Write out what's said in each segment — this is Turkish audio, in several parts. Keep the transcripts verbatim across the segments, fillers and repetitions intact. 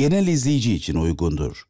genel izleyici için uygundur.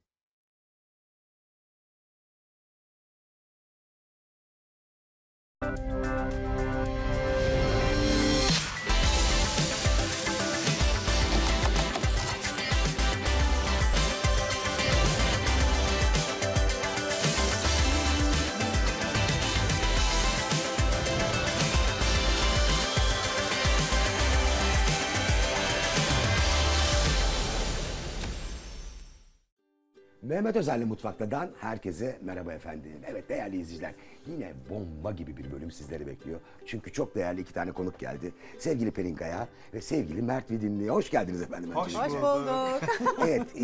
Memet Özer ile Mutfakta'dan herkese merhaba efendim. Evet değerli izleyiciler, yine bomba gibi bir bölüm sizleri bekliyor. Çünkü çok değerli iki tane konuk geldi. Sevgili Pelin Kaya ve sevgili Mert Vidinli. Hoş geldiniz efendim. Hoş, Hoş bulduk. Evet, e,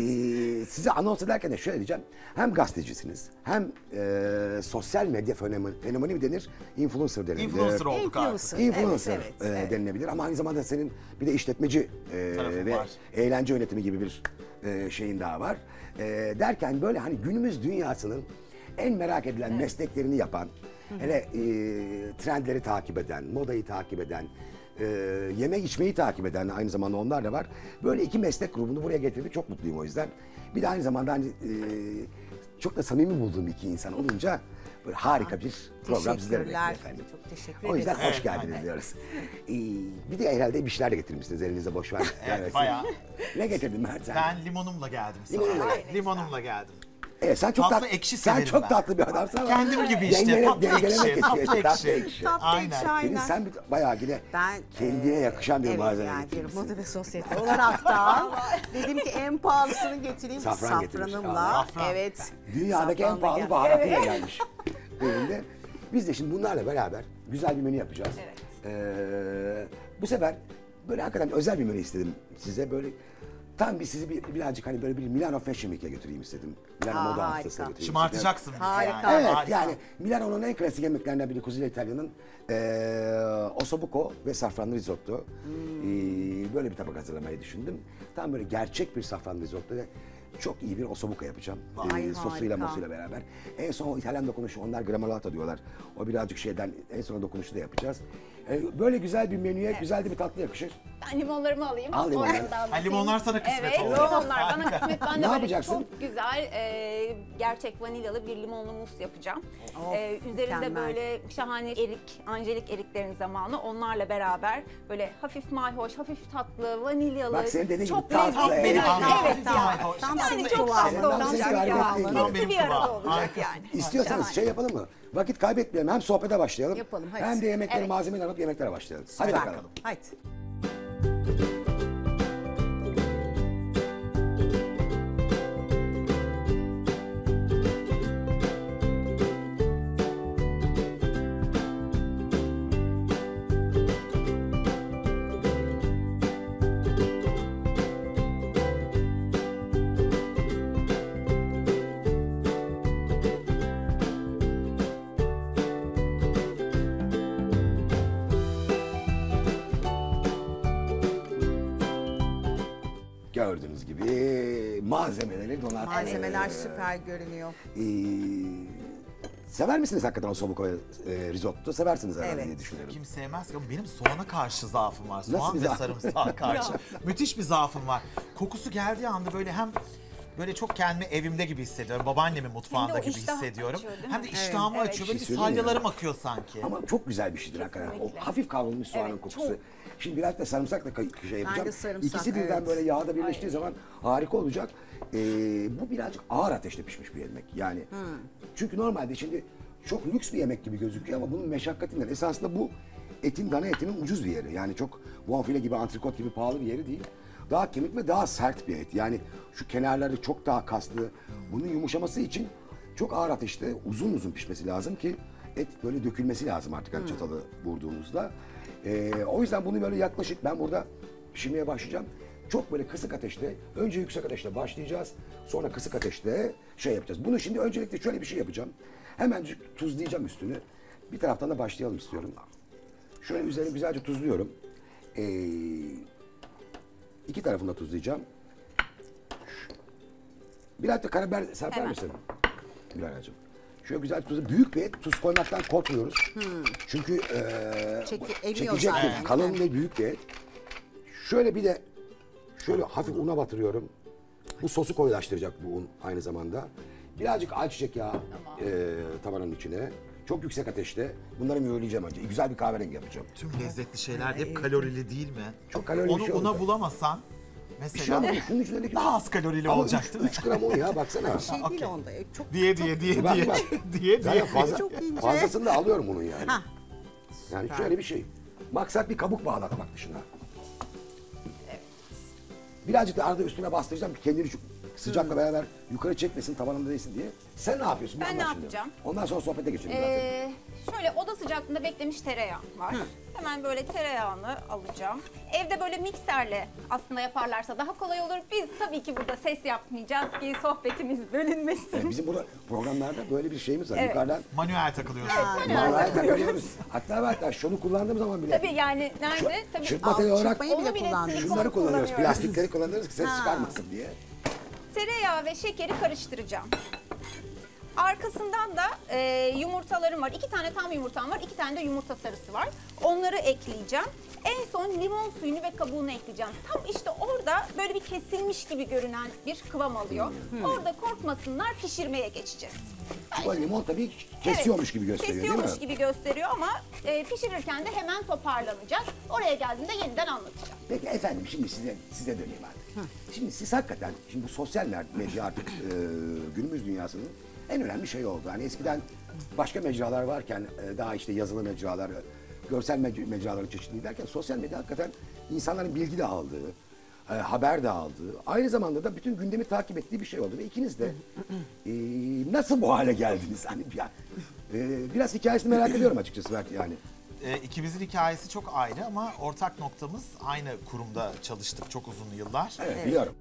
size anons ederken de şöyle diyeceğim. Hem gazetecisiniz, hem e, sosyal medya fenomeni, fenomeni mi denir? Influencer denilebilir. Influencer olduk artık. Influencer evet, evet, e, evet. denilebilir ama aynı zamanda senin bir de işletmeci e, ve var. eğlence yönetimi gibi bir e, şeyin daha var. E, derken böyle hani günümüz dünyasının en merak edilen evet. mesleklerini yapan, Hı-hı. hele e, trendleri takip eden, modayı takip eden, e, yemek içmeyi takip eden aynı zamanda onlar da var. Böyle iki meslek grubunu buraya getirdik, çok mutluyum o yüzden. Bir de aynı zamanda hani, e, çok da samimi bulduğum iki insan olunca böyle harika bir program sizlere bekliyor efendim. Çok teşekkür ederim. O yüzden evet, hoş geldiniz evet. diyoruz. Ee, bir de herhalde bir şeyler de getirmişsiniz elinize boş ver. Evet, bayağı. Ne getirdin Mert? Ben limonumla geldim. Limonumla, Aynen, limonumla geldim. Evet, sen çok tatlı, tatlı sen çok ben. tatlı bir adamsın ama kendim gibi işte dengele, tatlı, ekşi, ekşi, tatlı ekşi tatlı ekşi tatlı ekşi aynen Deniz, sen bayağı yine ben, kendine e, yakışan bir evet, malzeme yani bir moda ve sosyete olarak da dedim ki en pahalısını getireyim safran safranımla safran. evet dünyadaki en pahalı gel. baharatıyla evet. gelmiş elinde. Biz de şimdi bunlarla beraber güzel bir menü yapacağız. Evet. Ee, bu sefer böyle hakikaten özel bir menü istedim size, böyle tam bir sizi bir, birazcık hani böyle bir Milano Fashion Week'e götüreyim istedim. Milano Aa, Moda Haftası'na götüreyim istedim. Şımartacaksın bizi yani. Evet harika. Yani Milano'nun en klasik yemeklerinden biri Kuzey İtalya'nın ee, Ossobuco ve safranlı risotto. Hmm. Ee, böyle bir tabak hazırlamayı düşündüm. Tam böyle gerçek bir safranlı risotto ve çok iyi bir ossobuco yapacağım. Ee, sosuyla mosuyla beraber. En son İtalyan dokunuşu, onlar gremolata diyorlar. O birazcık şeyden en son dokunuşu da yapacağız. Ee, böyle güzel bir menüye evet. güzel de bir tatlı yakışır. Ben limonlarımı alayım. Al limonları. Ha, limonlar sana kısmet evet, oldu. Evet limonlar bana kısmet. Ben de böyle çok güzel e, gerçek vanilyalı bir limonlu mus yapacağım. Oh, e, üzerinde mükemmel. böyle şahane erik, angelik eriklerin zamanı. Onlarla beraber böyle hafif mayhoş, hafif tatlı, vanilyalı. Bak senin dediğin çok gibi tatlı. Çok lezzetli. Evet, evet ya. Tam Yani çok fazla olacak ya. Hepsi bir arada olacak yani. İstiyorsanız şey yapalım mı? Vakit kaybetmeyelim. Hem sohbete başlayalım. Yapalım, hem de yemekleri evet. malzemeyi alıp yemeklere başlayalım. Hadi bakalım. bakalım. Hadi. Gördüğünüz gibi malzemeleri donattık. Malzemeler süper görünüyor. Ee, sever misiniz hakikaten o ossobuco e, risotto? Seversiniz herhalde evet. diye düşünüyorum. Kim sevmez ki? Benim soğana karşı zaafım var. Soğan Nasıl ve sarımsağa karşı. Müthiş bir zaafım var. Kokusu geldiği anda böyle hem böyle çok kendimi evimde gibi hissediyorum. Babaannemin mutfağında gibi hissediyorum. Açıyor, hem de iştahımı evet, açıyor. Evet. Böyle şey salyalarım ya. akıyor sanki. Ama çok güzel bir şeydir hakikaten. O hafif kavrulmuş soğanın evet, kokusu. Çok... Şimdi biraz da sarımsakla şey yapacağım. Sarımsak, İkisi birden evet. böyle yağda birleştiği Hayır. zaman harika olacak. Ee, bu birazcık ağır ateşte pişmiş bir yemek yani. Hmm. Çünkü normalde şimdi çok lüks bir yemek gibi gözüküyor ama bunun meşakkatinden esasında bu etin, dana etinin ucuz bir yeri. Yani çok bonfile gibi, antrikot gibi pahalı bir yeri değil. Daha kemik ve daha sert bir et. Yani şu kenarları çok daha kaslı. Bunun yumuşaması için çok ağır ateşte uzun uzun pişmesi lazım ki et böyle dökülmesi lazım artık hani hmm. çatalı vurduğunuzda. Ee, o yüzden bunu böyle yaklaşık ben burada pişirmeye başlayacağım. Çok böyle kısık ateşte, önce yüksek ateşte başlayacağız. Sonra kısık ateşte şey yapacağız. Bunu şimdi öncelikle şöyle bir şey yapacağım. Hemencik tuzlayacağım üstünü. Bir taraftan da başlayalım istiyorum. Şöyle üzerine güzelce tuzluyorum. Ee, iki tarafını da tuzlayacağım. Biraz da karabiber serper evet. misin? Güleracığım. Şöyle güzel tuzu, büyük bir et, tuz koymaktan korkmuyoruz. Hmm. Çünkü ee, Çeki, çekecektir, kalın ve büyük bir et. Şöyle bir de şöyle hafif una batırıyorum. Bu sosu koyulaştıracak bu un aynı zamanda. Birazcık ayçiçek yağı tamam. e, tavanın içine. Çok yüksek ateşte. Bunları mühürleyeceğim önce. Güzel bir kahverengi yapacağım. Tüm lezzetli şeyler hep kalorili değil mi? Çok kalorili. Onu şey ona bulamasan mesela şey ama, daha az kalorili ama olacak üç, değil mi? üç gram o ya baksana. Bir şey değil okay. onda. Çok, diye çok, diye diye bak, diye. Bak. diye diye. Fazla, fazlasını da alıyorum bunun yani. Ha. Yani şöyle bir şey. Maksat bir kabuk bağlatmak dışında. Evet. Birazcık da arada üstüne bastıracağım ki kendini şu sıcakla hmm. beraber yukarı çekmesin, tavanında değilsin diye. Sen ne yapıyorsun? Ben ne yapacağım? Şimdi. Ondan sonra sohbete geçelim ee, zaten. Şöyle oda sıcaklığında beklemiş tereyağı var. Hı. Hemen böyle tereyağını alacağım. Evde böyle mikserle aslında yaparlarsa daha kolay olur. Biz tabii ki burada ses yapmayacağız ki sohbetimiz bölünmesin. Yani bizim burada programlarda böyle bir şeyimiz var. Evet. Yukarıdan manuel takılıyoruz. Evet, manuel, manuel takılıyoruz. hatta hatta şunu kullandığımız zaman bile. Tabii yani nerede? Tabii. Çırpma teli olarak bile kullanıyoruz. Şunları kullanıyoruz. Plastikleri kullanıyoruz ki ses ha. çıkarmasın diye. Tereyağı ve şekeri karıştıracağım. Arkasından da e, yumurtalarım var. İki tane tam yumurtam var, iki tane de yumurta sarısı var. Onları ekleyeceğim. En son limon suyunu ve kabuğunu ekleyeceğim. Tam işte orada böyle bir kesilmiş gibi görünen bir kıvam alıyor. Hmm. Orada korkmasınlar, pişirmeye geçeceğiz. Bu limon tabii kesiyormuş evet, gibi gösteriyor değil mi? Kesiyormuş gibi gösteriyor ama e, pişirirken de hemen toparlanacağız. Oraya geldiğimde yeniden anlatacağım. Peki efendim şimdi size, size döneyim artık. Hı. Şimdi siz hakikaten, şimdi bu sosyal medya artık e, günümüz dünyasının en önemli şey oldu. Hani eskiden başka mecralar varken daha işte yazılı mecralar, görsel mecraların çeşitliliği derken sosyal medya hakikaten insanların bilgi de aldığı, haber de aldığı, aynı zamanda da bütün gündemi takip ettiği bir şey oldu. Ve ikiniz de e, nasıl bu hale geldiniz? Hani ya, e, biraz hikayesini merak ediyorum açıkçası belki yani. E, ikimizin hikayesi çok ayrı ama ortak noktamız aynı kurumda çalıştık çok uzun yıllar. Evet, evet. biliyorum.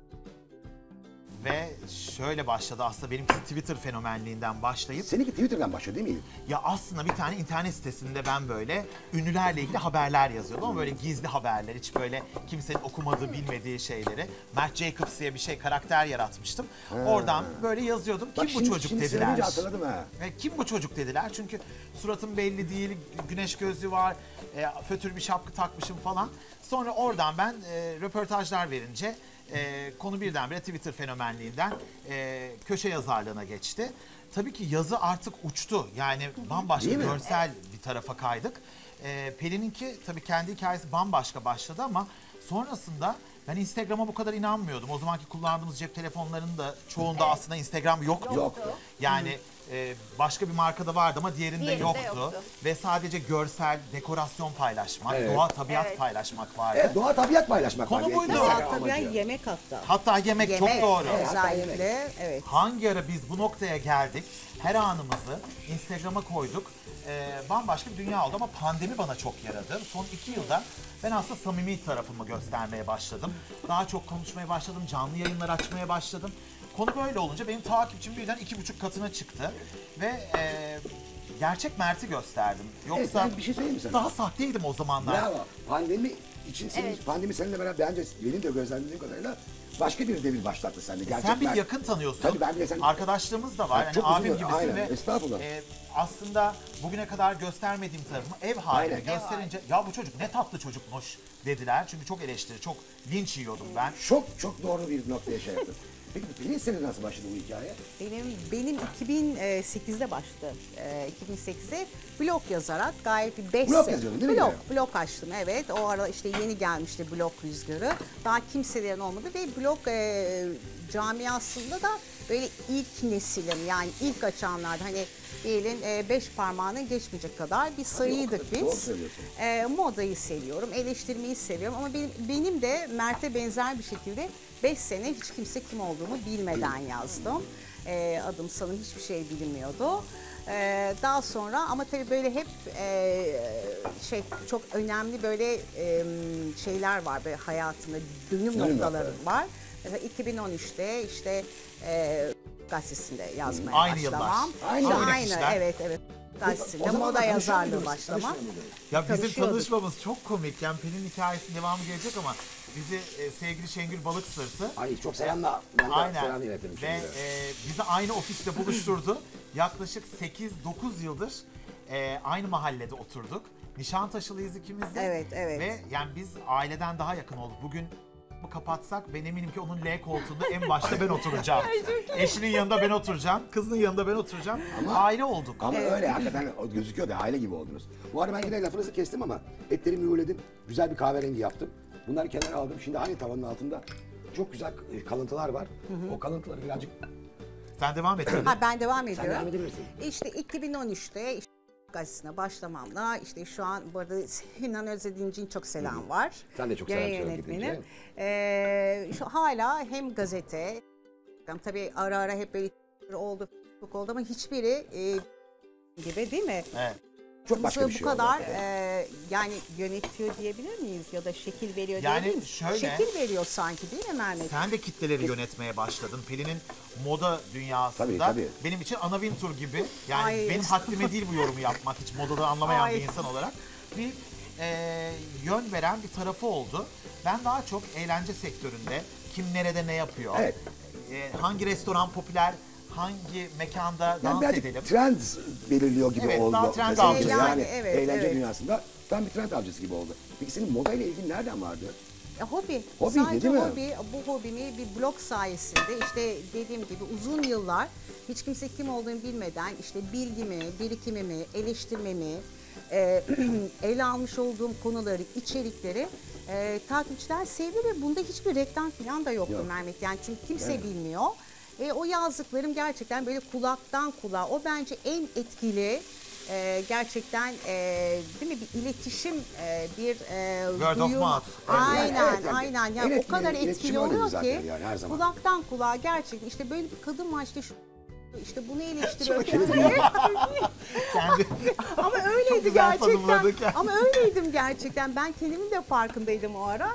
Ve şöyle başladı aslında benimki Twitter fenomenliğinden başlayıp... Seninki Twitter'dan başladı değil mi? Ya aslında bir tane internet sitesinde ben böyle ünlülerle ilgili haberler yazıyordum ama böyle gizli haberler, hiç böyle kimsenin okumadığı, bilmediği şeyleri. Mert Jacobs diye bir şey, karakter yaratmıştım. Ha. Oradan böyle yazıyordum. Kim Bak, bu şimdi, çocuk şimdi dediler. Şimdi hatırladım ha. Kim bu çocuk dediler çünkü suratım belli değil, güneş gözlüğü var, e, fötür bir şapka takmışım falan. Sonra oradan ben e, röportajlar verince... Ee, konu birdenbire Twitter fenomenliğinden e, köşe yazarlığına geçti. Tabii ki yazı artık uçtu. Yani bambaşka görsel bir tarafa kaydık. Ee, Pelin'inki tabii kendi hikayesi bambaşka başladı ama sonrasında ben Instagram'a bu kadar inanmıyordum. O zamanki kullandığımız cep telefonlarının da çoğunda evet. aslında Instagram yoktu. yoktu. Yani e, başka bir markada vardı ama diğerinde, diğerinde yoktu. yoktu. Ve sadece görsel, dekorasyon paylaşmak, evet. doğa tabiat evet. paylaşmak vardı. Evet, doğa tabiat paylaşmak vardı. Konu buydu. Doğa tabiat yemek hatta. Hatta yemek, yemek çok doğru. Özellikle, evet. Hangi ara biz bu noktaya geldik, her anımızı Instagram'a koyduk. E, bambaşka bir dünya oldu ama pandemi bana çok yaradı. Son iki yılda ben aslında samimi tarafımı göstermeye başladım. Daha çok konuşmaya başladım, canlı yayınlar açmaya başladım. Konu böyle olunca benim takipçim birden iki buçuk katına çıktı. Ve e, gerçek Mert'i gösterdim. Yoksa evet, bir şey söyleyeyim mi sana? Daha sahteydim o zamanlar. Bravo. Pandemi için senin, evet. pandemi seninle beraber bence benim de gözlemlediğim kadarıyla başka bir devir başlattı seninle. Gerçek sen bir Mert... yakın tanıyorsun. Tabii ben bile sen... Arkadaşlığımız da var. Yani, yani abim gibisin aynen. ve... Estağfurullah. E, aslında bugüne kadar göstermediğim tarafımı ev haline gösterince ya bu çocuk ne tatlı çocukmuş dediler. Çünkü çok eleştiri, çok linç yiyordum ben. Çok çok doğru bir noktaya şey yaptım. Peki Pelin senin nasıl başladı bu hikaye? Benim benim iki bin sekizde başladı. iki bin sekizde blog yazarak gayet bir beş blog yazıyordun değil mi? Blog, blog açtım evet. O ara işte yeni gelmişti blog rüzgarı. Daha kimselerin olmadı ve blog e, camiasında da böyle ilk nesilim yani ilk açanlarda hani elin e, beş parmağını geçmeyecek kadar bir sayıydık biz. E, modayı seviyorum, eleştirmeyi seviyorum ama benim, benim de Mert'e benzer bir şekilde beş sene hiç kimse kim olduğumu bilmeden yazdım. E, adım sanırım hiçbir şey bilinmiyordu. E, daha sonra ama tabii böyle hep e, şey çok önemli böyle e, şeyler var böyle hayatımda dönüm noktaları var. Mesela iki bin on üçte işte e, gazetesinde yazmaya aynı başlamam. Aynı yıllar. Aynı, aynı evet evet. Gazetesinde moda yazarlığı başlamam. Ya bizim tanışmamız çok komik. Yani Pelin hikayesinin devamı gelecek ama bizi e, sevgili Şengül Balık sırtı. Ay çok selamla. Ben aynen. Selam ve e, bizi aynı ofiste buluşturdu. Yaklaşık sekiz dokuz yıldır e, aynı mahallede oturduk. Nişantaşılıyız ikimiz de. Evet evet. Ve yani biz aileden daha yakın olduk. Bugün kapatsak ben eminim ki onun L koltuğunda en başta ben oturacağım. Eşinin yanında ben oturacağım. Kızının yanında ben oturacağım. Ama, aile olduk. Ama evet, öyle hakikaten gözüküyor da aile gibi oldunuz. Bu arada ben yine lafınızı kestim ama etlerimi mühürledim. Güzel bir kahverengi yaptım. Bunları kenara aldım. Şimdi aynı tavanın altında çok güzel kalıntılar var. Hı hı. O kalıntıları birazcık... Sen devam et. Ha, ben devam ediyorum. Sen devam edebilirsin. İşte iki bin on üçte işte gazetesine başlamamla işte şu an bu arada Sinan Özedinci'nin çok selam var. Sen de çok selam yönetmenim. Ee, şu hala hem gazete, tabii ara ara hep böyle oldu, oldu ama hiçbiri e, gibi değil mi? Evet. Çok başka bir şey bu kadar oldu. E, yani yönetiyor diyebilir miyiz ya da şekil veriyor yani diyebilir miyiz? Şöyle, şekil veriyor sanki değil mi Mehmet? Sen de kitleleri yönetmeye başladın. Pelin'in moda dünyasında tabii, tabii. benim için Ana Wintour gibi. Yani ay, benim haddime değil bu yorumu yapmak hiç modada anlamayan ay. bir insan olarak. Bir e, yön veren bir tarafı oldu. Ben daha çok eğlence sektöründe kim nerede ne yapıyor, evet. e, hangi restoran popüler, hangi mekanda yani dans edelim. Trend belirliyor gibi evet, oldu. Trend avcısı. Yani, yani evet, eğlence evet. dünyasında tam bir trend avcısı gibi oldu. Peki senin moda ile ilgin nereden vardı? E, hobi. hobi. Sadece değil hobi. Mi? Bu hobimi bir blog sayesinde işte dediğim gibi uzun yıllar hiç kimse kim olduğunu bilmeden işte bilgimi, birikimimi, eleştirmemi, e, ele almış olduğum konuları, içerikleri e, takipçiler sevdi ve bunda hiçbir reklam falan da yoktu Yok. Mehmet. Yani çünkü kimse evet. bilmiyor. E, o yazdıklarım gerçekten böyle kulaktan kulağa. O bence en etkili e, gerçekten e, değil mi bir iletişim e, bir e, word of mouth. Aynen yani, evet, aynen. Yani o kadar etkili oluyor ki yani, kulaktan kulağa gerçekten işte böyle bir kadın var işte şu, işte bunu eleştiriyor. Kendi... Ama öyleydi gerçekten. Ama öyleydim gerçekten. Ben kendimin de farkındaydım o ara.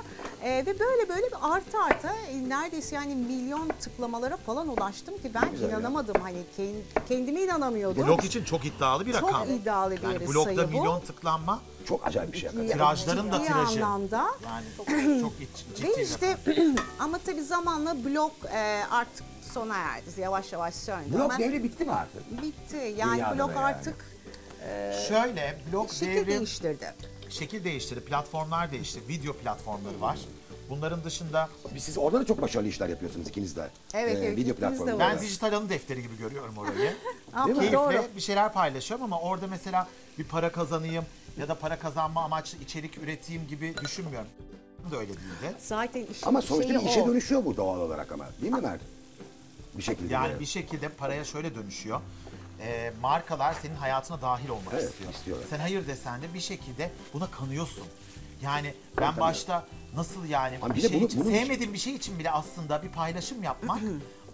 Ee, ve böyle böyle bir artı artı neredeyse yani milyon tıklamalara falan ulaştım ki ben güzel inanamadım ya. Hani kendime inanamıyordum. Blog için çok iddialı bir çok rakam. Çok iddialı bir yani sayı bu. Blogda milyon tıklanma çok acayip bir şey. Tirajların da tirajı. Anlamda. Yani çok, çok ciddi. Ve işte ama tabii zamanla blog e, artık sona erdi. Yavaş yavaş söndü. Blog devri bitti mi artık? Bitti. Yani dünyada blog artık yani. E, şöyle blog devri değiştirdi. Şekil değiştirdi, platformlar değişti, video platformları var. Bunların dışında... Biz siz orada da çok başarılı işler yapıyorsunuz ikiniz de. Evet, ee, evet. Video platformları. Ben dijital anı defteri gibi görüyorum orayı. Keyifle doğru. bir şeyler paylaşıyorum ama orada mesela bir para kazanayım ya da para kazanma amaçlı içerik üreteyim gibi düşünmüyorum. Da öyle değildi. Zaten işin ama sonuçta bir işe o. dönüşüyor bu doğal olarak ama. Değil mi Mert? Bir şekilde. Yani bir şekilde paraya şöyle dönüşüyor. E, markalar senin hayatına dahil olmak evet, istiyor. istiyorlar. Sen hayır desen de bir şekilde buna kanıyorsun. Yani ben evet, başta nasıl yani bir şey bunu, için, bunu sevmediğim bir şey için bile aslında bir paylaşım yapmak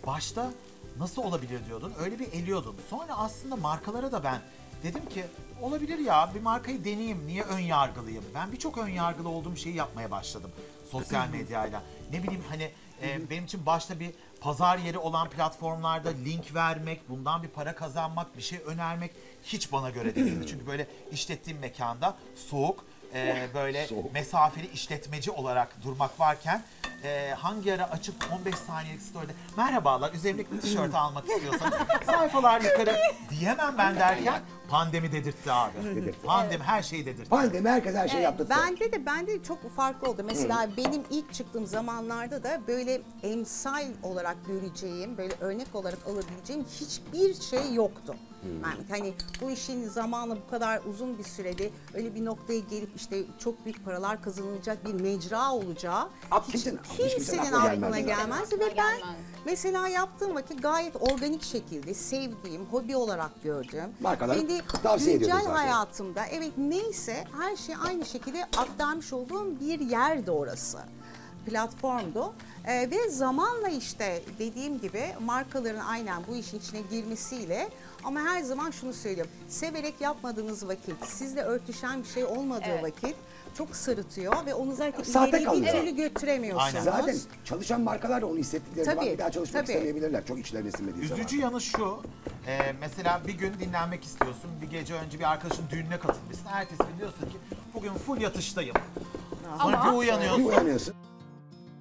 başta nasıl olabilir diyordun. Öyle bir eliyordun. Sonra aslında markalara da ben dedim ki olabilir ya bir markayı deneyeyim. Niye ön yargılıyım? Ben birçok ön yargılı olduğum şeyi yapmaya başladım. Sosyal medyayla. Ne bileyim hani e, benim için başta bir pazar yeri olan platformlarda link vermek, bundan bir para kazanmak, bir şey önermek hiç bana göre değildi. Çünkü böyle işlettiğim mekanda soğuk, e, böyle soğuk. mesafeli işletmeci olarak durmak varken e, hangi ara açıp on beş saniyelik story'de merhabalar üzerimdeki bir tişört almak istiyorsanız sayfalar yukarı diyemem ben derken pandemi dedirtti abi. Pandemi her şeyi dedirtti. Pandemi herkes her şeyi yaptı. Bende de bende çok farklı oldu. Mesela benim ilk çıktığım zamanlarda da böyle emsal olarak göreceğim, böyle örnek olarak alabileceğim hiçbir şey yoktu. Yani hani bu işin zamanla bu kadar uzun bir sürede öyle bir noktaya gelip işte çok büyük paralar kazanılacak bir mecra olacağı hiç kimsenin aklına gelmez ve ben mesela yaptığım vakit gayet organik şekilde sevdiğim, hobi olarak gördüm. Beni güncel hayatımda evet neyse her şey aynı şekilde aktarmış olduğum bir yerdi orası. Platformdu ee, ve zamanla işte dediğim gibi markaların aynen bu işin içine girmesiyle ama her zaman şunu söylüyorum. Severek yapmadığınız vakit, sizle örtüşen bir şey olmadığı evet. vakit çok sırıtıyor ve onu zaten ileriye bir türlü götüremiyorsunuz. Aynen. Zaten çalışan markalar da onu hissettikleri var. Bir daha çalışmak tabii. istemeyebilirler. Çok içlerine sinmediği Üzücü zaman. Üzücü yanı şu, e, mesela bir gün dinlenmek istiyorsun, bir gece önce bir arkadaşın düğününe katılmışsın. Ertesi gün diyorsun ki bugün full yatıştayım. Sonra bir uyanıyorsun. Bir uyanıyorsun.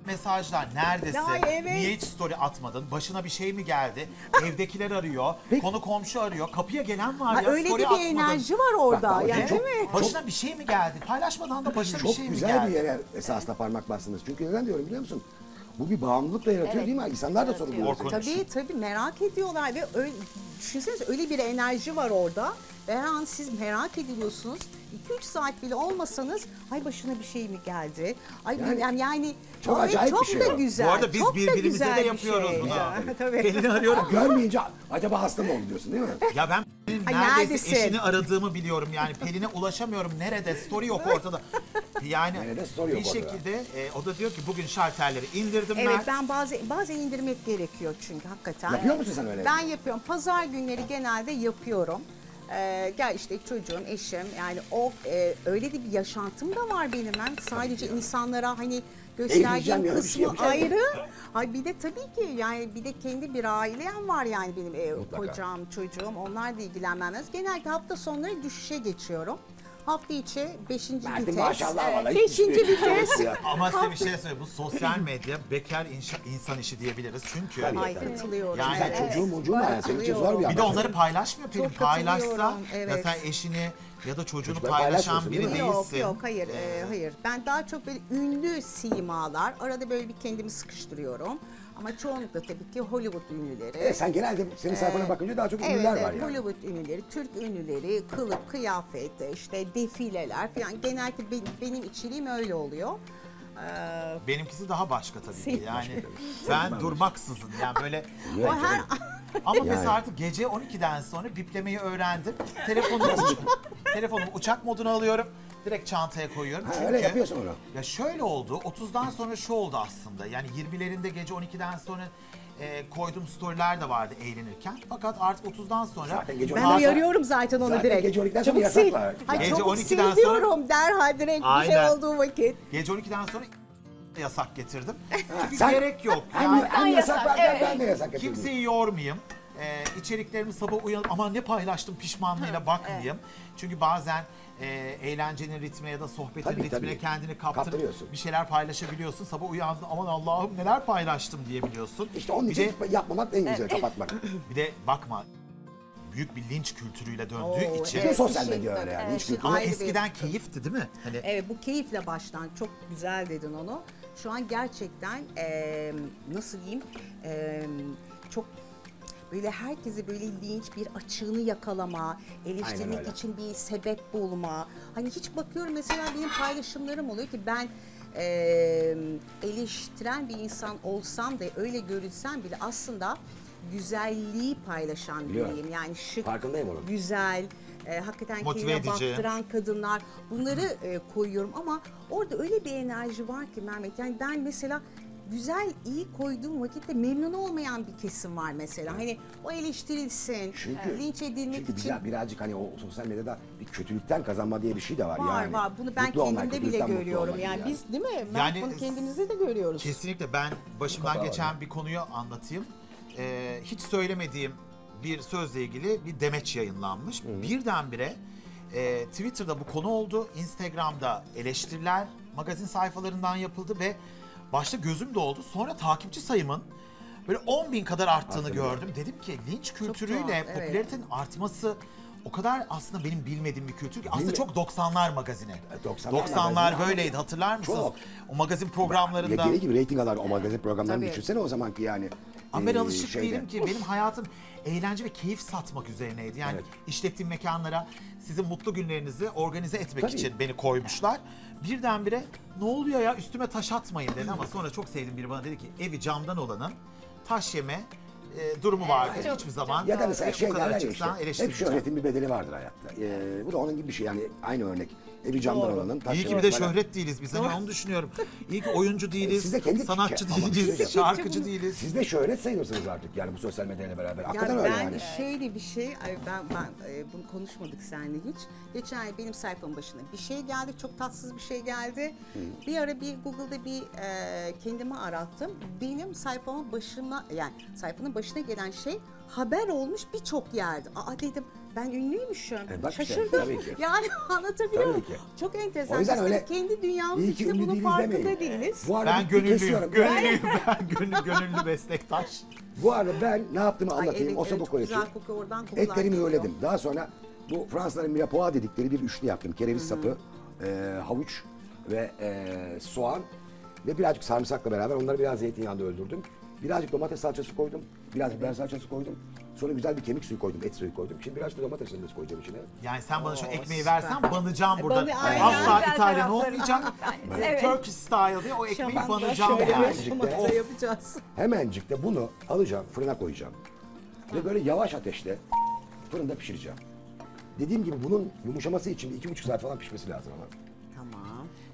mesajlar. Neredesin? Ay, evet. Niye hiç story atmadın? Başına bir şey mi geldi? Evdekiler arıyor. Peki. Konu komşu arıyor. Kapıya gelen var ha, ya. Öyle story bir atmadın. Enerji var orada. Bak, yani, çok, değil mi? Başına çok, bir şey mi geldi? Paylaşmadan da başına bir şey mi geldi? Çok güzel bir yere esasla parmak bastınız. Çünkü neden diyorum biliyor musun? Bu bir bağımlılık da yaratıyor, evet, değil mi? İnsanlar da sorumluyor. Tabii tabii, merak ediyorlar ve öyle, düşünsenize öyle bir enerji var orada. Ve her an siz merak ediliyorsunuz. iki üç saat bile olmasanız, ay başına bir şey mi geldi? Ay yani, bilmem yani. Çok acayip çok bir şey. Da güzel, bu arada biz birbirimize de yapıyoruz şey bunu. Pelin arıyorum. Görmeyince acaba hasta mı oldu diyorsun değil mi? Ya ben Pelin neredeyse neredesin? Eşini aradığımı biliyorum yani. Pelin'e ulaşamıyorum. Nerede? Story yok ortada. Yani yok bir şekilde e, o da diyor ki bugün şalterleri indirdim ben. Evet, ben bazen, bazen indirmek gerekiyor çünkü hakikaten. Yapıyor musun sen öyle? Ben yapıyorum. Pazar günleri genelde yapıyorum. Ee, gel işte çocuğum, eşim, yani o e, öyle de bir yaşantım da var benim. Ben sadece insanlara hani gösterdiğim kısmı şey ayrı. Ay bir de tabii ki yani bir de kendi bir ailem var yani benim ev, kocam, çocuğum, onlar da ilgilenmem lazım. Genelde hafta sonları düşüşe geçiyorum. Hafta içi beşinci Mert'in vites. Maşallah valla. Beşinci vites. Ama size bir şey söyleyeyim. Bu sosyal medya bekar inşa, insan işi diyebiliriz. Çünkü. Ay katılıyorum. Yani, yani, evet. Çocuğum ucuğum var. Bir, bir de onları paylaşmıyor. Pelin paylaşsa evet, mesela eşini ya da çocuğunu çocuklar paylaşan biri değilsin. Yok yok hayır ee, hayır. Ben daha çok böyle ünlü simalar. Arada böyle bir kendimi sıkıştırıyorum. Ama çoğunlukla tabii ki Hollywood ünlüleri. E, sen genelde senin sayfana ee, bakınca daha çok ünlüler evet, var yani. Evet, Hollywood ünlüleri, Türk ünlüleri, kılık, kıyafet, işte defileler falan. Genelde benim, benim içeriğim öyle oluyor. Ee, Benimkisi daha başka tabii ki yani. Ben durmaksızın yani böyle... o her... Ama yani. Mesela artık gece on ikiden sonra biplemeyi öğrendim. Telefonumu, telefonumu uçak moduna alıyorum. Direkt çantaya koyuyorum. Ha, çünkü öyle yapıyorsun onu. Ya şöyle oldu, otuzdan sonra şu oldu aslında. Yani yirmilerinde gece on ikiden sonra e, koyduğum storyler de vardı eğlenirken. Fakat artık otuzdan sonra... Ben uyarıyorum zaten onu zaten direkt. Gece on ikiden sonra yasak var. Gece on ikiden sonra... derhal direkt aynen. Bir şey olduğu vakit. Gece on ikiden sonra... yasak getirdim. Çünkü sen, gerek yok. Yani, hem yasak, yasak evet. Ben de yasak getirdim. Kimseyi yormayayım. Ee, içeriklerimi sabah uyanıp aman ne paylaştım pişmanlığıyla bakmayayım. Evet. Çünkü bazen e, eğlencenin ritmine ya da sohbetin tabii, ritmine tabii. Kendini kaptırıp bir şeyler paylaşabiliyorsun. Sabah uyandın aman Allah'ım neler paylaştım diyebiliyorsun. İşte onun için de, yapmamak en güzel, kapatmak. Bir de bakma. Büyük bir linç kültürüyle döndüğü Oo, için. Evet, sosyal medya öyle yani. Evet, ama eskiden bir... keyifti değil mi? Hani... Evet bu keyifle baştan çok güzel dedin onu. Şu an gerçekten e, nasıl diyeyim e, çok böyle herkese böyle linç bir açığını yakalama, eleştirmek için bir sebep bulma. Hani hiç bakıyorum mesela benim paylaşımlarım oluyor ki ben e, eleştiren bir insan olsam da öyle görülsem bile aslında güzelliği paylaşan biriyim. Yani şık, güzel, e, hakikaten motive kendine edici. Baktıran kadınlar bunları e, koyuyorum ama orada öyle bir enerji var ki Mehmet yani ben mesela güzel iyi koyduğum vakitte memnun olmayan bir kesim var mesela. Evet. Hani o eleştirilsin, çünkü, linç edilmek çünkü için. Çünkü birazcık hani o sosyal medyada bir kötülükten kazanma diye bir şey de var, var yani. Var var. Bunu ben mutlu kendimde olmak, bile görüyorum yani. Yani. Biz değil mi? Ben yani, bunu kendimizde de görüyoruz. Kesinlikle ben başımdan geçen var. Bir konuyu anlatayım. Ee, hiç söylemediğim bir sözle ilgili bir demeç yayınlanmış. Hı. Birdenbire e, Twitter'da bu konu oldu. Instagram'da eleştiriler magazin sayfalarından yapıldı ve başta gözüm doldu. Sonra takipçi sayımın böyle on bin kadar arttığını Artık gördüm. Yani. Dedim ki linç kültürüyle çok popülaritenin evet. artması o kadar aslında benim bilmediğim bir kültür ki aslında çok doksanlar magazini. doksanlar böyleydi abi. Hatırlar mısınız? Çok. O magazin programlarında. Ya, gibi reyting alar o magazin programlarını tabii. Düşünsene o zamanki yani. Ama ben alışık şeyde. Değilim ki benim hayatım eğlence ve keyif satmak üzerineydi. Yani evet. işlettiğim mekanlara sizin mutlu günlerinizi organize etmek tabii. için beni koymuşlar. Birdenbire ne oluyor ya üstüme taş atmayın dedi ama sonra çok sevdiğim biri bana dedi ki evi camdan olanın taş yeme e, durumu vardır. Evet, hiçbir çok, zaman ya da mesela şey derler işte hep şöhretin bir bedeli vardır hayatta. Ee, bu da onun gibi bir şey yani aynı örnek. Evi camdan alanın taş yeme. İyi ki bir de şöhret değiliz biz hani onu düşünüyorum. İyi ki oyuncu değiliz, kendi sanatçı değiliz, şey şarkıcı değiliz. Siz de şöhret sayıyorsunuz artık yani bu sosyal medyayla beraber. Hakikaten yani öyle yani. Ben şöyle bir şey, ben, ben e, bunu konuşmadık seninle hiç. Geçen ay benim sayfamın başına bir şey geldi, çok tatsız bir şey geldi. Hmm. Bir ara bir Google'da bir e, kendimi arattım. Benim sayfamın başına yani sayfanın başına gelen şey haber olmuş birçok yerde. Aa dedim ben ünlüymüşüm. E bak şaşırdım. Işte, tabii ki. Yani anlatabiliyor muyum? Çok enteresan. O yüzden öyle kendi dünyamız içinde bunun değiliz farkında demeyin. Değiliz. Bu arada ben gönüllüyüm. Gönüllüyüm. Ben gönüllü, gönüllü meslektaş. Bu arada ben ne yaptığımı anlatayım. Evet, Ossobuco evet, yapıyorum. Koku, etlerimi geliyor. Öledim. Daha sonra bu Fransızların Mirapois dedikleri bir üçlü yaptım. Kereviz Hı-hı. sapı, e, havuç ve e, soğan ve birazcık sarımsakla beraber onları biraz zeytinyağında öldürdüm. Birazcık domates salçası koydum, birazcık biber salçası koydum. Sonra güzel bir kemik suyu koydum, et suyu koydum. Şimdi birazcık da domates rendesi koydum içine. Yani sen bana şu ekmeği versen banacağım burada. Aynen. Asla aynen. İtalyan olmayacak. Evet. Turkish style diye o ekmeği Şaman banacağım. Hemencikte yapacağız. Hemencikte bunu alacağım, fırına koyacağım. Ve böyle yavaş ateşte fırında pişireceğim. Dediğim gibi bunun yumuşaması için iki buçuk saat falan pişmesi lazım ama.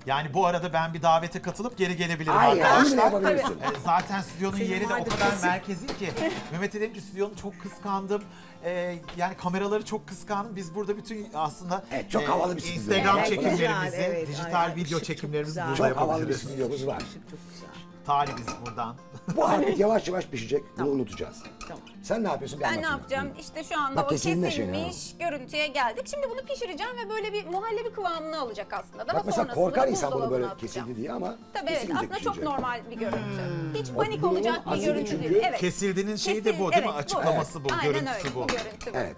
Yani bu arada ben bir davete katılıp geri gelebilirim Ay arkadaşlar. Ya, ee, zaten stüdyonun Senin yeri de o kadar kesin. merkezi ki. Mehmet'e dedim ki stüdyonu çok kıskandım. Ee, yani kameraları çok kıskandım. Biz burada bütün aslında evet, çok havalı bir e, Instagram evet, çekimlerimizi, güzel, evet, dijital aynen. video Işık çekimlerimizi çok burada çok havalı bir stüdyomuz var. Işık çok güzel. Talibiz buradan. Bu artık yavaş yavaş pişecek. Bunu tamam. unutacağız. Tamam. Sen ne yapıyorsun? Ben ne yapacağım? Hı. İşte şu anda bak, o kesilmiş şey görüntüye geldik. Şimdi bunu pişireceğim ve böyle bir muhallebi kıvamını alacak aslında. Daha bak mesela korkar insan bunu böyle kesildi diye ama tabii evet, aslında pişecek. Çok normal bir görüntü. Hmm. Hiç panik olacak bir görüntü değil. Evet. Kesildiğinin şeyi Kesil, de bu değil evet, mi? Açıklaması evet. bu. Aynen görüntüsü öyle, bu. Görüntü evet.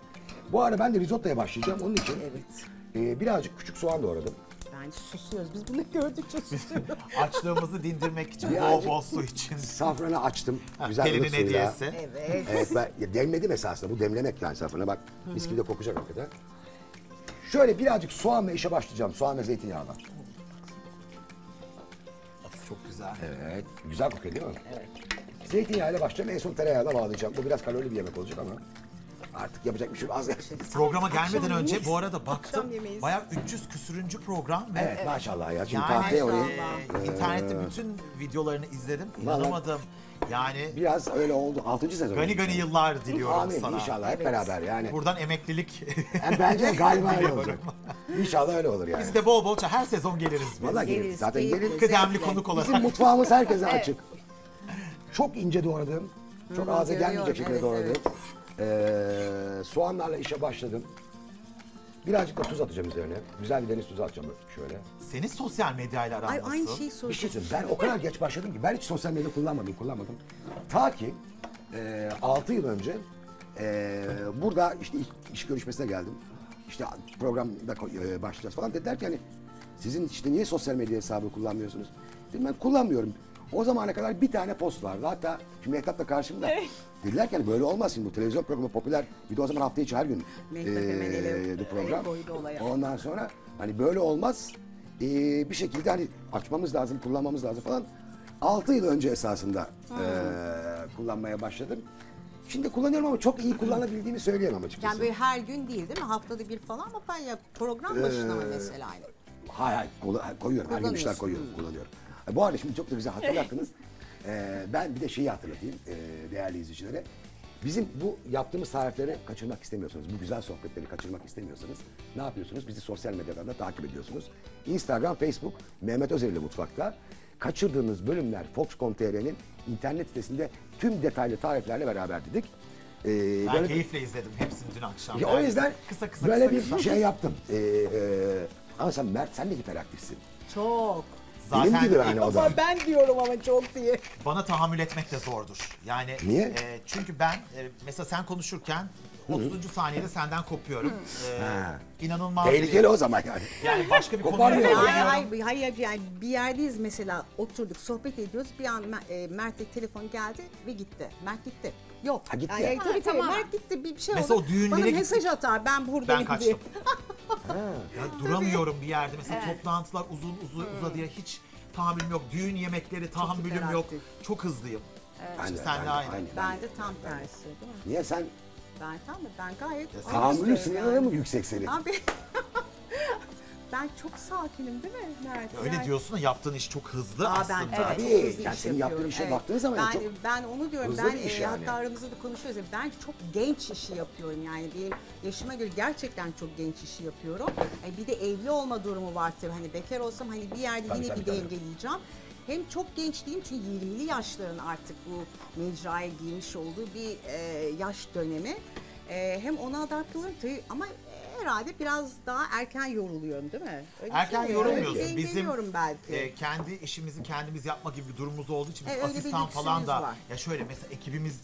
Bu. Bu ara ben de risottoya başlayacağım. Onun için evet. e, birazcık küçük soğan doğradım. Yani susuyoruz. Biz bunu gördükçe susuyoruz. Açlığımızı dindirmek için bol bol su için. Safranı açtım. Güzel Pelin'in hediyesi. Evet. Evet ben demledim esasında. Bu demlemek yani safranı. Bak mis gibi de kokacak hakikaten. Şöyle birazcık soğanla işe başlayacağım. Soğan ve zeytinyağla. Çok güzel. Evet. Güzel kokuyor değil mi? Evet. Zeytinyağıyla başlayacağım. En son tereyağıyla bağlayacağım. Bu biraz kalorili bir yemek olacak ama. Artık yapacak bir şey az Programa gelmeden akşam önce yemeyiz. Bu arada baktım bayağı üç yüz küsürüncü program. Ve evet maşallah ya. Şimdi yani oraya, e, internette bütün videolarını izledim. İnanamadım. Yani biraz öyle oldu. altıncı sezon. Gani gani yıllar diliyorum Amin, sana. İnşallah hep evet. beraber yani. Buradan emeklilik. Yani bence galiba öyle olacak. İnşallah öyle olur yani. Biz de bol bol her sezon geliriz. Valla geliriz. Zaten geliriz. Kıdemli konuk olarak. Bizim mutfağımız herkese evet. açık. Çok ince doğradım. Çok ağza gelmeyecek şekilde doğradım. Ee, soğanlarla işe başladım. Birazcık da tuz atacağım üzerine. Güzel bir deniz tuzu atacağım şöyle. Senin sosyal medyayla aran nasıl? Ay, aynı şeyi soruyorum. Bir şey söyleyeyim. Ben o kadar geç başladım ki ben hiç sosyal medya kullanmadım, kullanmadım. Ta ki e, altı yıl önce e, burada işte iş, iş görüşmesine geldim. İşte programda e, başlayacağız falan dediler ki hani sizin işte niye sosyal medya hesabı kullanmıyorsunuz? Dedim ben kullanmıyorum. O zamana kadar bir tane post vardı. Hatta şimdi Mehtap'la karşımda. Dediler ki hani böyle olmaz şimdi bu televizyon programı popüler. Bir de o zaman hafta içi her gün e, bu program. Ondan sonra hani böyle olmaz. E, bir şekilde hani açmamız lazım, kullanmamız lazım falan. altı yıl önce esasında e, kullanmaya başladım. Şimdi kullanıyorum ama çok iyi kullanabildiğimi söyleyemem açıkçası. Yani böyle her gün değil değil mi? Haftada bir falan mı? Ben ya program başına mı ee, mesela? Hayır hayır koyuyorum. Her gün işler koyuyorum, kullanıyorum. Bu arada şimdi çok da güzel hatırlattınız. Ee, ben bir de şeyi hatırlatayım e, değerli izleyicilere. Bizim bu yaptığımız tarifleri kaçırmak istemiyorsanız, bu güzel sohbetleri kaçırmak istemiyorsanız ne yapıyorsunuz? Bizi sosyal medyadan da takip ediyorsunuz. Instagram, Facebook, Memet Özer ile Mutfakta. Kaçırdığınız bölümler fox nokta com nokta tr'nin internet sitesinde tüm detaylı tariflerle beraber dedik. Ee, ben keyifle bir... izledim hepsini dün akşam. Ya, o yüzden kısa, kısa, böyle kısa, bir kısa. şey yaptım. Ee, e, ama sen Mert, sen de hiperaktifsin. Çok. Zaten gibi yani o ben diyorum ama çok diye. Bana tahammül etmek de zordur. Yani niye? E, çünkü ben e, mesela sen konuşurken otuzuncu saniyede senden kopuyorum. E, inanılmaz. Tehlikeli bir, o zaman yani. Yani başka bir konu. Hayır hayır hayır yani bir yerdeyiz mesela oturduk sohbet ediyoruz bir an e, Mert'e telefon geldi ve gitti. Mert gitti. Yok. Ha, gitti. Yani, ha, tabii tamam. Mert gitti bir şey mesela oldu. Mesela bana mesaj gitti. Atar ben buradayım ben kaçtım. Ha, ya duramıyorum tabii. bir yerde mesela evet. toplantılar uzun uzun hmm. uzadıya hiç tahammülüm yok. Düğün yemekleri tahammülüm çok yok. Çok hızlıyım. Evet. Aynı, sen aynı, de aynı. Aynı, ben de tam aynı. tersi değil mi? Niye sen? Ben tam mı? Ben gayet... Tahammülün sınırları mı yüksek senin? Abi... Ben çok sakinim değil mi Mert? Öyle yani... diyorsun da yaptığın iş çok hızlı Aa, aslında. Ben, evet, çok hızlı yani senin yaptığın işe evet. baktığın zaman ben, çok ben onu diyorum. Ben e, yani. Hatta aramızda da konuşuyoruz. Ben çok genç işi yapıyorum yani. Benim yaşıma göre gerçekten çok genç işi yapıyorum. Yani bir de evli olma durumu var tabii. Hani bekar olsam hani bir yerde tabii, yine tabii, bir tabii. dengeleyeceğim. Hem çok genç değilim çünkü yirmili yaşların artık bu mecraya girmiş olduğu bir e, yaş dönemi. Ee, hem ona adapte oluyorum tabii ama herhalde biraz daha erken yoruluyorum değil mi? Öyle erken şey yorulmuyorsun. Bizim belki. E, kendi işimizi kendimiz yapma gibi bir durumumuz olduğu için biz e, asistan falan da var. Ya şöyle mesela ekibimiz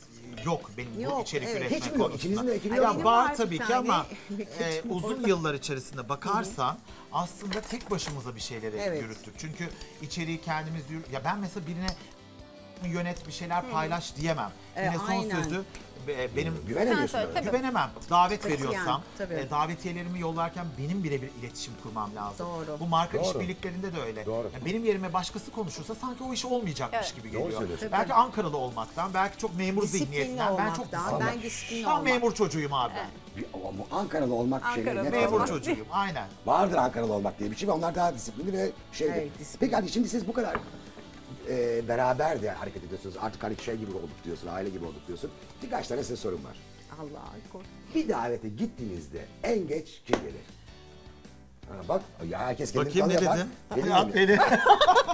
yok benim yok, bu içerik evet, üretme hiç konusunda. Mi yok? Yani var tabii ki ama e, uzun yıllar içerisinde bakarsan aslında tek başımıza bir şeyleri evet. yürüttük. Çünkü içeriği kendimiz yürüttük. Ya ben mesela birine yönet bir şeyler hmm. paylaş diyemem. E, Yine son aynen. sözü benim güvenemem. güvenemem. Davet tabii veriyorsam, yani, e, davetiyelerimi yollarken benim birebir iletişim kurmam lazım. Doğru. Bu marka işbirliklerinde de öyle. Yani benim yerime başkası konuşursa sanki o iş olmayacakmış evet. gibi geliyor. Belki Ankaralı olmaktan, belki çok memur zihniyetinden. Ben çok ben disiplinli olmak. Tam memur çocuğuyum abi. Evet. Ankaralı olmak Ankara şeyleri. Memur çocuğuyum aynen. Vardır Ankaralı olmak diye bir şey ve onlar daha disiplinli ve şeydir. Evet, peki hani şimdi siz bu kadar Ee, beraber de hareket ediyorsunuz. Artık hani şey gibi olduk diyorsun, aile gibi olduk diyorsun. Birkaç tane size sorum var. Allah kork. Bir davete gittiğinizde en geç kim gelir? Ha, bak ya herkes kendini tanıyor. Bakayım ne dedin? At beni.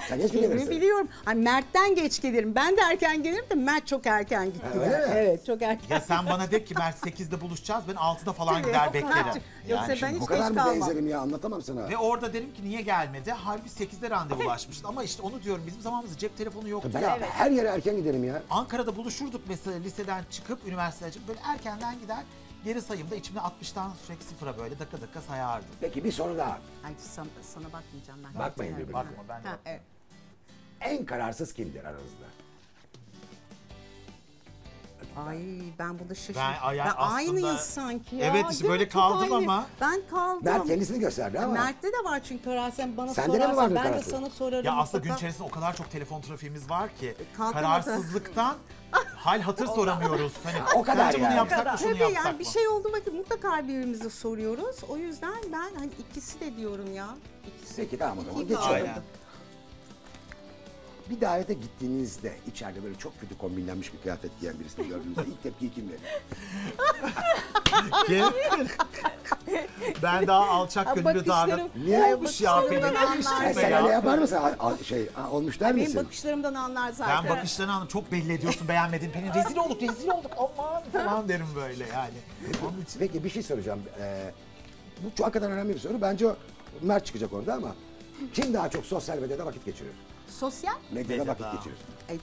Sen geç mi gelirsin? Biliyorum. Hani Mert'ten geç gelirim. Ben de erken gelirim de Mert çok erken gitti. Öyle mi? Evet çok erken. Ya sen bana de ki Mert sekizde buluşacağız. Ben altıda falan gider beklerim. Yoksa yani ben hiç geç kalmam. O kadar mı benzerim ya anlatamam sana. Ve orada derim ki niye gelmedi? Halbuki sekizde randevulaşmışız ama işte onu diyorum bizim zamanımızda cep telefonu yoktu. Ben ya. Evet. Her yere erken giderim ya. Ankara'da buluşurduk mesela liseden çıkıp üniversiteden çıkıp böyle erkenden gider. Geri sayımda içimde altmıştan sürekli sıfıra böyle dakika dakika sayardım. Peki bir soru daha. Ay sana, sana bakmayacağım ben. Bakmayın birbirine. Bakma ben de. Ha, evet. En kararsız kimdir aranızda? Ay ben bunu şaşırdım. Ben, ben aslında, aynıyız sanki ya. Evet işte böyle kaldım aynı. Ama. Ben kaldım. Mert kendisini gösterdi ama. Mert'te de var çünkü karar sen bana sende sorarsan var ben kararlı? De sana sorarım. Ya aslında gün içerisinde o kadar çok telefon trafiğimiz var ki e, kararsızlıktan hal hatır soramıyoruz. Hani o kadar yani. Bunu yapsak mı şunu yapsak yani mı? Bir şey oldu vakit mutlaka birbirimize soruyoruz. O yüzden ben hani ikisi de diyorum ya. İkisi. Peki tamam o zaman geçiyorum. Bir davete gittiğinizde içeride böyle çok kötü kombinlenmiş bir kıyafet giyen birisini gördüğünüzde ilk tepkiyi kim verir? Kim? Ben daha alçak gönüllü davet. Niye olmuş ya Pelin? Sen öyle yapar mısın? Şey, olmuş der misin? Benim bakışlarımdan anlar zaten. Ben bakışlarını anlarım. Çok belli ediyorsun beğenmedin Pelin. Rezil olduk, rezil olduk. Aman falan derim böyle yani. Onun için... Peki bir şey soracağım. Ee, bu çok hakikaten önemli bir soru. Bence Mert çıkacak orada ama kim daha çok sosyal medyada vakit geçiriyor? Sosyal medyada vakit geçirir. E, e,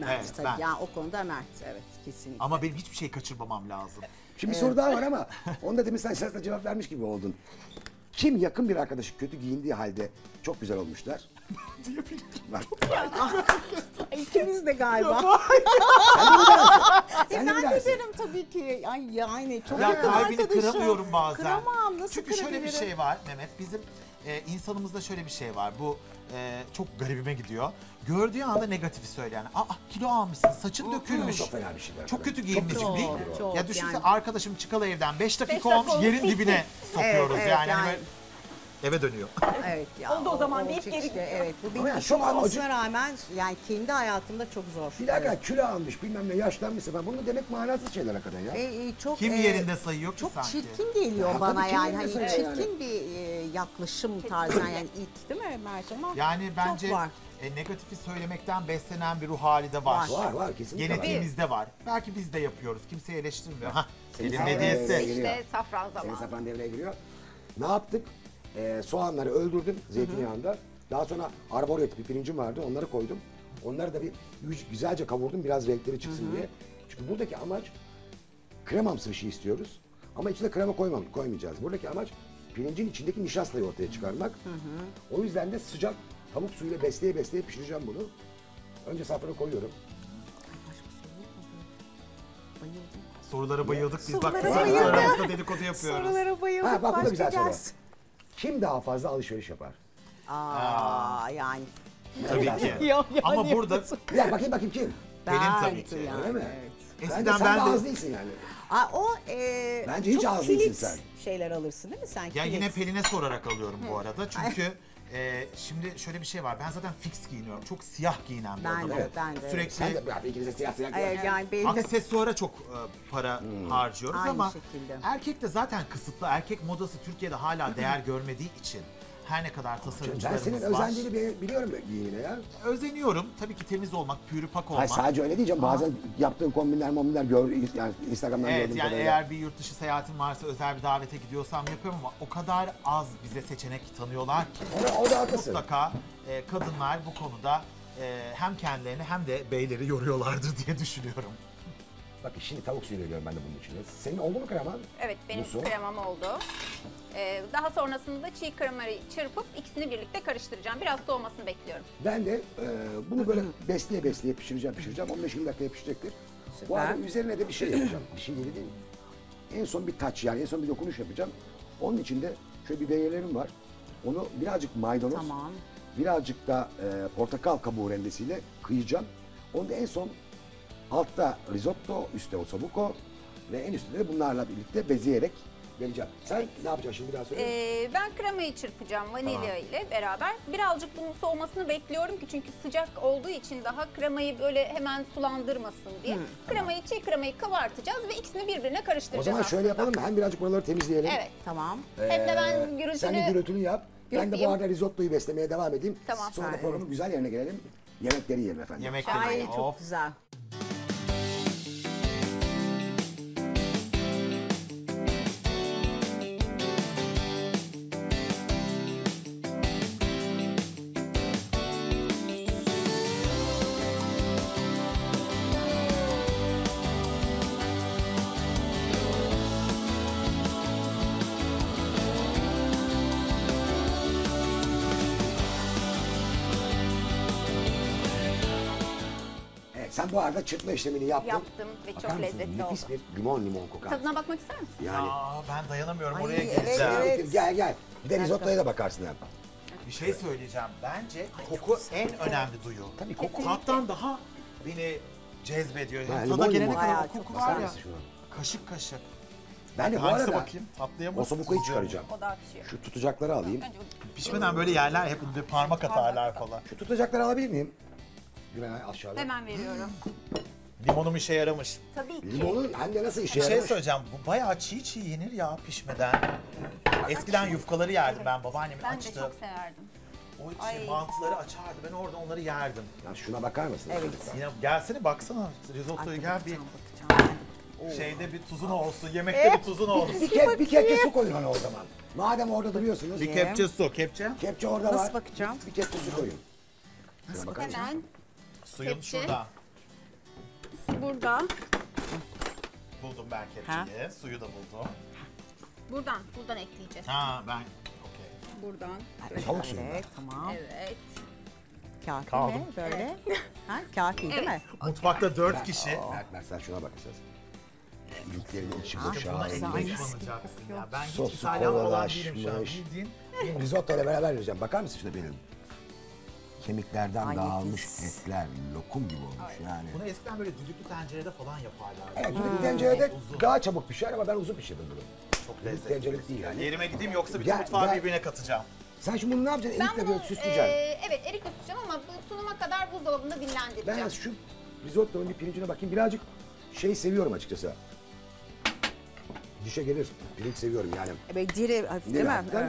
Mert evet, tabii ben. Ya o konuda Mert evet kesinlikle. Ama benim hiçbir şey kaçırmamam lazım. Şimdi evet. bir soru daha var ama onda demin sen şahsen cevap vermiş gibi oldun. Kim yakın bir arkadaşı kötü giyindiği halde çok güzel olmuşlar? İkimiz de galiba. Sen de mi dersin? E, ben de derim tabii ki. Ay, yani çok ya, yakın arkadaşım. Kıramıyorum bazen. Kıramam, nasıl çünkü şöyle bir şey var Memet bizim e, insanımızda şöyle bir şey var. Bu Ee, çok garibime gidiyor. Gördüğü anda negatifi söyleyen. Aa kilo almışsın, saçın o, dökülmüş. Çok, çok, çok kötü giyinmişim değil mi? Çok, ya düşünse yani. Arkadaşım çıkalı evden beş dakika olmuş dakika yerin dibine sokuyoruz evet, yani. Yani. Eve dönüyor. Evet ya. Oldu o zaman deyip geri gidiyor. Evet bu benim yani, çok olmasına rağmen yani kendi hayatımda çok zor. Bir dakika evet. Kilo almış bilmem ne yaşlanmışsa ben bunu demek manasız şeyler hakikaten ya. E, e, çok, kim e, yerinde sayıyor ki çok sanki? Çok çirkin geliyor ya, bana yani. Hani çirkin yani. Bir e, yaklaşım tarzı yani ilk değil mi Mert ama yani bence çok var. E, negatifi söylemekten beslenen bir ruh hali de var. Var var kesinlikle. Genetiğimizde var. var. Belki biz de yapıyoruz. Kimse eleştirmiyor. Ha. Senin hediyesi. İşte safran zamanı. Senin safran devreye giriyor. Ne yaptık? Ee, soğanları öldürdüm zeytinyağında. Daha sonra arborio bir pirincim vardı onları koydum. Onları da bir güzelce kavurdum biraz renkleri çıksın hı hı. diye. Çünkü buradaki amaç kremamsı bir şey istiyoruz. Ama içine krema koymam, koymayacağız. Buradaki amaç pirincin içindeki nişastayı ortaya çıkarmak. Hı hı. O yüzden de sıcak tavuk suyuyla besleye besleye pişireceğim bunu. Önce safranı koyuyorum. Sorulara bayıldık biz sorulara bak. Sorulara bayıldık. Dedikodu yapıyoruz. Sorulara bayıldık. Ha, bak bu da güzel soru. Kim daha fazla alışveriş yapar? Aa, Aa. yani. Tabii ki. Ya, yani ama burada... Ya bakayım bakayım kim? Ben Pelin tabii ki. Yani. Öyle mi? Evet. Eskiden bence sen ben de... az değilsin yani. Aa, o, e, bence hiç az değilsin sen. Şeyler alırsın değil mi sen? Ya kilit. Yine Pelin'e sorarak alıyorum bu arada çünkü... Ee, şimdi şöyle bir şey var. Ben zaten fix giyiniyorum. Çok siyah giyinen bir adamım. Evet, ben de. Sürekli. Sen de abi, ikinize siyah siyah giyiyorum. Evet, yani benim... Aksesuara çok e, para hmm. harcıyoruz aynı ama şekilde. Erkek de zaten kısıtlı. Erkek modası Türkiye'de hala değer görmediği için Her ne kadar tasarımcılarımız var. Ben senin özendiğini biliyorum giyimine ya. Özeniyorum. Tabii ki temiz olmak, pürü pak olmak. Hayır, sadece öyle diyeceğim. Bazen Aha. yaptığın kombinler mombinler gör, yani Instagram'dan evet, gördüğüm yani kadarıyla. Eğer bir yurt dışı seyahatim varsa, özel bir davete gidiyorsam yapıyorum ama o kadar az bize seçenek tanıyorlar ki. O, o da haklısın. Mutlaka e, kadınlar bu konuda e, hem kendilerini hem de beyleri yoruyorlardır diye düşünüyorum. Bak şimdi tavuk suyu veriyorum ben de bunun içine. Senin oldu mu kreman? Evet, benim Musun? kremam oldu. Ee, daha sonrasında çiğ kremayı çırpıp ikisini birlikte karıştıracağım. Biraz soğumasını bekliyorum. Ben de e, bunu böyle besleye besleye pişireceğim pişireceğim. on beş yirmi dakikaya pişecektir. Süper. Bu arada üzerine de bir şey yapacağım. Bir şey yeni değil mi? En son bir taç yani en son bir dokunuş yapacağım. Onun içinde şöyle bir beyelerim var. Onu birazcık maydanoz, tamam. birazcık da e, portakal kabuğu rendesiyle kıyacağım. Onu da en son... Altta risotto, üstte ossobuco ve en üstte de bunlarla birlikte bezeyerek vereceğim. Sen evet. ne yapacaksın şimdi daha sonra? Ee, ben kremayı çırpacağım vanilya ile beraber. Birazcık bunun soğumasını bekliyorum ki çünkü sıcak olduğu için daha kremayı böyle hemen sulandırmasın diye. Hı, kremayı tamam. çiğ kremayı kıvartacağız ve ikisini birbirine karıştıracağız. O zaman aslında. şöyle yapalım mı? Hem birazcık buraları temizleyelim. Evet tamam. Ee, Hem de ben gürültünü... Sen de gürültünü yap. Gürültüyüm. Ben de bu arada risottoyu beslemeye devam edeyim. Tamam. Sonra da programın güzel yerine gelelim. Yemekleri yiyelim efendim. Yemekleri Ay, çok of. güzel. Sen bu arada çırpma işlemini yaptın. Yaptım ve Bakar çok mısın? lezzetli Nefis oldu. Nefis bir limon limon kokar. Tadına bakmak ister misin? Yani... Ya ben dayanamıyorum Ay, oraya geleceğim. Evet, evet. Gel gel. Bir de risottoya da bakarsın hem. Bir şey söyleyeceğim. Bence Ay, koku en güzel. önemli duyu. Tabii koku. Tattan daha beni cezbediyor. Yani tada gelene kadar o koku var ya. Kaşık kaşık. Ben de bu arada bakayım, ossobuco'yu çıkaracağım. Şu tutacakları alayım. Pişmeden böyle yerler hep bir parmak atarlar falan. Şu tutacakları alabilir miyim? Aşağıda. Hemen veriyorum. Limonum işe yaramış. Tabii ki. Limonun hem de nasıl işe yaramış? Bir şey söyleyeceğim, bu bayağı çiğ çiğ yenir ya pişmeden. Eskiden yufkaları yerdim ben, babaannemin açtı. Ben de çok severdim. O şey, mantıları açardı, ben orada onları yerdim. Ya şuna bakar mısın? Evet. Yine, gelsene baksana, risottoyu gel bir... Şeyde bir tuzun olsun, yemekte e? bir tuzun olsun. Bir, ke bir kepçe su koyun hani o zaman. Madem orada duruyorsunuz. Bir kepçe su, kepçe? Kepçe orada nasıl var. Nasıl bakacağım? Bir kepçe su koyun. Nasıl bakacağım? Hemen. Suyun kepçe. şurada. Burada. Buldum ben kepçeyi. Ha? Suyu da buldum. Buradan, buradan ekleyeceğiz. Ha ben, okey. Buradan. Evet, tavuk suyu. Evet, tamam. Evet. Kafi Kaldım. mi böyle? Evet. Ha, kafi evet. değil mi? Mutfakta dört ben, kişi. Mert, Mert sen şuna bakacağız. Yüklerin içi boşalmış. Ben hiç İtalyan olan değilim şu an. Risotto ile beraber vereceğim. Bakar mısın şuna benim? Kemiklerden Ay, dağılmış nefis. etler, lokum gibi olmuş Ay, yani. Bunu eskiden böyle düdüklü tencerede falan yaparlardı. Evet, düdüklü hmm. tencerede uzun. daha çabuk pişer ama ben uzun pişirdim bunu. Çok lezzetli. Tencerelik değil yani. Yerime gideyim yoksa bütün mutfağı ben, birbirine katacağım. Sen şimdi bunu ne yapacaksın? Erikle böyle süsleyeceksin. E, evet, erikle süsleyeceğim ama sunuma kadar buzdolabında dinlendireceğim. Ben şu risottonun bir pirincine bakayım. Birazcık şey seviyorum açıkçası. Düşe gelir. Pirinç seviyorum yani. Evet, diri hafif değil mi? Evet.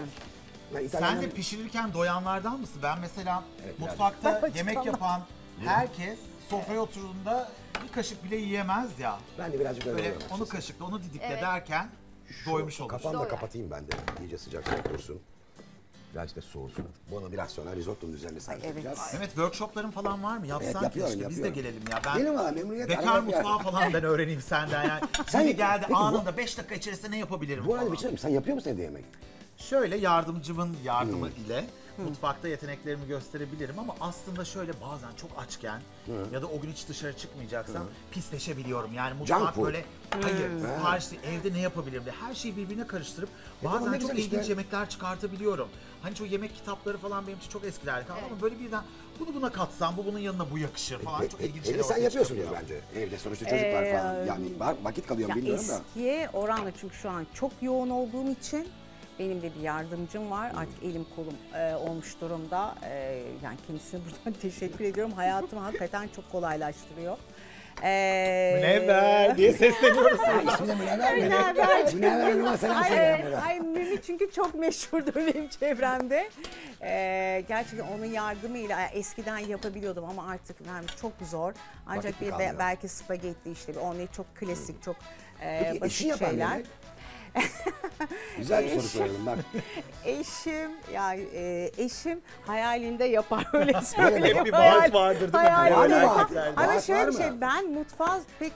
Yani sen de pişirirken doyanlardan mısın? Ben mesela evet, mutfakta yani. yemek yapan herkes sofraya oturduğunda bir kaşık bile yiyemez ya. Ben de birazcık öyle oluyorum. Onu kaşıkla, onu didikle evet. derken Şu doymuş olur. Kafanı da kapatayım ben de. İyice sıcak sıcak dursun. Birazcık da soğusun. Bunu biraz sonra risottonun üzerine serpeceğiz. Evet, workshopların falan var mı? Yapsan evet, yapıyorum, işte. Yapıyorum. Biz de gelelim ya. Ben Benim abi, memnuniyet. Bekar mutfağı falan ben öğreneyim senden yani. Şimdi geldi peki, anında beş dakika içerisinde ne yapabilirim? Bu arada bir şey mi? Sen yapıyor musun evde yemek? Şöyle yardımcımın yardımı hmm. ile hmm. mutfakta yeteneklerimi gösterebilirim ama aslında şöyle bazen çok açken hmm. ya da o gün hiç dışarı çıkmayacaksam hmm. pisleşebiliyorum. Yani mutfak böyle hmm. hayır siparişli hmm. evde ne yapabilirim diye her şeyi birbirine karıştırıp e bazen çok ilginç işte. yemekler çıkartabiliyorum. Hani şu yemek kitapları falan benim için çok eskilerde kaldı evet. ama böyle birden bunu buna katsam bu bunun yanına bu yakışır falan e, çok e, ilginç şeyler. Sen yapıyorsun ya bence evde sonuçta çocuklar ee, falan yani var, vakit kalıyor ya bilmiyorum da. Eskiye oranla çünkü şu an çok yoğun olduğum için. Benim de bir yardımcım var. Artık elim kolum e, olmuş durumda. E, yani kendisine buradan teşekkür ediyorum. Hayatımı hakikaten çok kolaylaştırıyor. Ee... Münevver diye sesleniyoruz. İsmini Münevver mi? Münevver. Münevver Hanım'a selam söyle. Ay Müni çünkü çok meşhurdur benim çevremde. Ee, gerçekten onun yardımıyla eskiden yapabiliyordum ama artık yani çok zor. Ancak bir de belki spagetti işte. Onlar çok klasik, çok e, basit şeyler. Güzel bir soru soralım bak. Eşim, ya e, eşim hayalinde yapar öyle söyleyeyim. Hep bir vaat vardır değil mi? Hayalinde var. Ama şöyle bir şey, ben mutfağı pek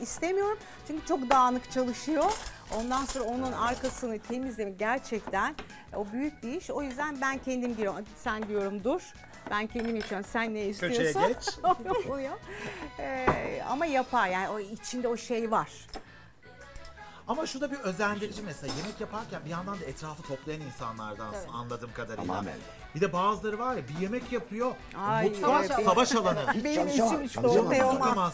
istemiyorum çünkü çok dağınık çalışıyor. Ondan sonra onun arkasını temizlemek gerçekten o büyük bir iş. O yüzden ben kendim giriyorum. Sen diyorum dur. Ben kendim yapıyorum. Sen ne istiyorsan. Köşeye geç. ee, ama yapar yani o içinde o şey var. Ama şu da bir özendirici mesela, yemek yaparken bir yandan da etrafı toplayan insanlardan evet. anladığım kadarıyla. Tamamen. Bir de bazıları var ya, bir yemek yapıyor, ay, mutfak evet, savaş alanı. Benim için işte o Teoman. O,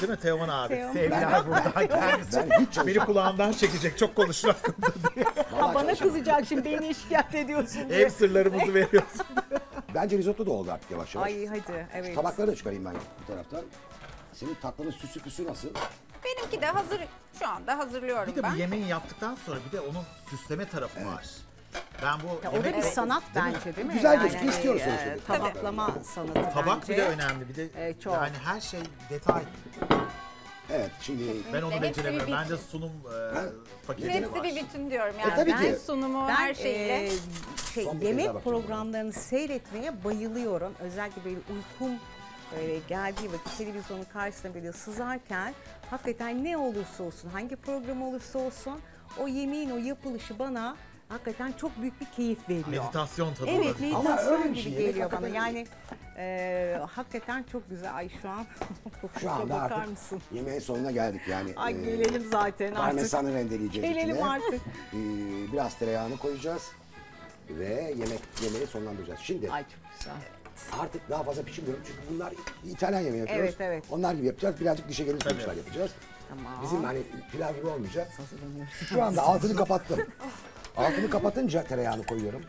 değil mi Teoman abi? Teoman. Sevgiler buradan gelmesin. Beni kulağımdan çekecek, çok konuşuyor hakkında diye. Ha, bana kızacak şimdi, beni şikayet ediyorsun diye. Ev sırlarımızı veriyorsun. Bence risotto da oldu artık yavaş yavaş. Ay hadi, evet. Şu tabakları da çıkarayım ben bu taraftan. Senin tatlının süsü püsü nasıl? Benimki de hazır, şu anda hazırlıyorum ben. Bir de bu yemeği yaptıktan sonra bir de onun süsleme tarafı evet. var. Ben bu ya yemek... O da bir sanat değil bence mi? Değil mi? Güzel gözüküyor, yani, istiyoruz e, sonuçta. Tabaklama tabii. sanatı Tabak bence. Tabak bir de önemli, bir de e, çok. Yani her şey detay. Evet, şimdi ben onu beceremiyorum. Ben de sunum e, paketleri var. Hepsi bir bütün diyorum yani. E, tabii ki. Ben sunumu ben, her şeyle... E, şey, yemek programlarını seyretmeye bayılıyorum. Özellikle böyle uykum... Böyle geldiği vakit televizyonun karşısına böyle sızarken hakikaten ne olursa olsun, hangi program olursa olsun o yemeğin o yapılışı bana hakikaten çok büyük bir keyif veriyor. Meditasyon tadı. Evet, meditasyon gibi geliyor bana. Yani e, hakikaten çok güzel. Ay şu an şu anda artık mısın? Yemeğin sonuna geldik yani. Ay e, gelelim zaten artık. Parmesanı rendeleyeceğiz. Gelelim içine. Artık. E, biraz tereyağını koyacağız ve yemek yemeği sonlandıracağız. Şimdi. Ay çok güzel. Artık daha fazla pişirmiyorum çünkü bunlar İtalyan yemeği yapıyoruz. Evet, evet. Onlar gibi yapacağız. Birazcık dişe gelince evet. yapacağız. Tamam. Bizim hani pilav gibi olmayacak. Şu anda altını kapattım. Altını kapatınca tereyağını koyuyorum.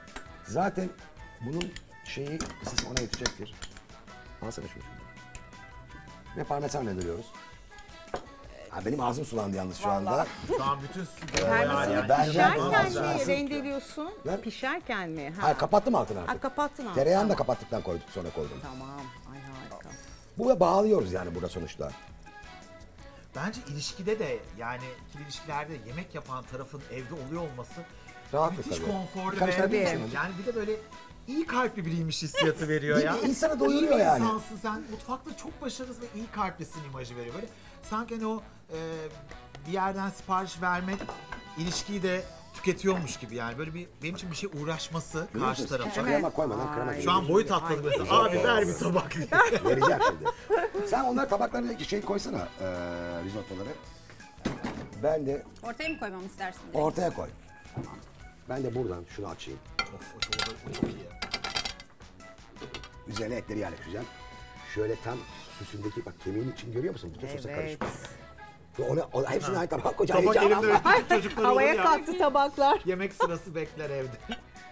Zaten bunun şeyi ısısı ona yetecektir. Alsana şunu. Ve parmesan rendeliyoruz. Ha, benim ağzım sulandı yalnız şu Vallahi. anda. Tamam bütün süper. Yani. Pişerken mi rendeliyorsun? Ben... Pişerken mi? Ha. Hayır kapattım altını artık. Ha, kapattın altını. Tereyağını tamam. da kapattıktan koyduk sonra koydum. Tamam. Ay harika. Buraya bağlıyoruz yani burada sonuçta. Bence ilişkide de yani ikili ilişkilerde yemek yapan tarafın evde oluyor olması rahatlık müthiş konforlu ve yani bir de böyle iyi kalpli biriymiş hissiyatı veriyor ya. İnsana doyuruyor yani. İyi insansın sen, mutfakta çok başarısız ve iyi kalplisin imajı veriyor böyle. Sanki hani o e, bir yerden sipariş vermek ilişkiyi de tüketiyormuş gibi yani böyle bir benim için bir şey uğraşması Biliyor karşı tarafa. Krema koymadan krema Şu an boyut atladı mesela. Abi ver bir tabak diye. Vereceğim şimdi. Sen onlar tabaklarındaki şey koysana e, risottoları. Ben de... Ortaya mı koymamı istersin? Direkt? Ortaya koy. Tamam. Ben de buradan şunu açayım. Of, o çok, o çok iyi. Üzerine etleri yerleştireceğim. Şöyle tam süsündeki bak kemiğin için görüyor musun? Bütün sosa evet. karışmış. Ona hepsini aynı tabağa koyacağım. Havaya kalktı tabaklar. Yemek sırası bekler evde.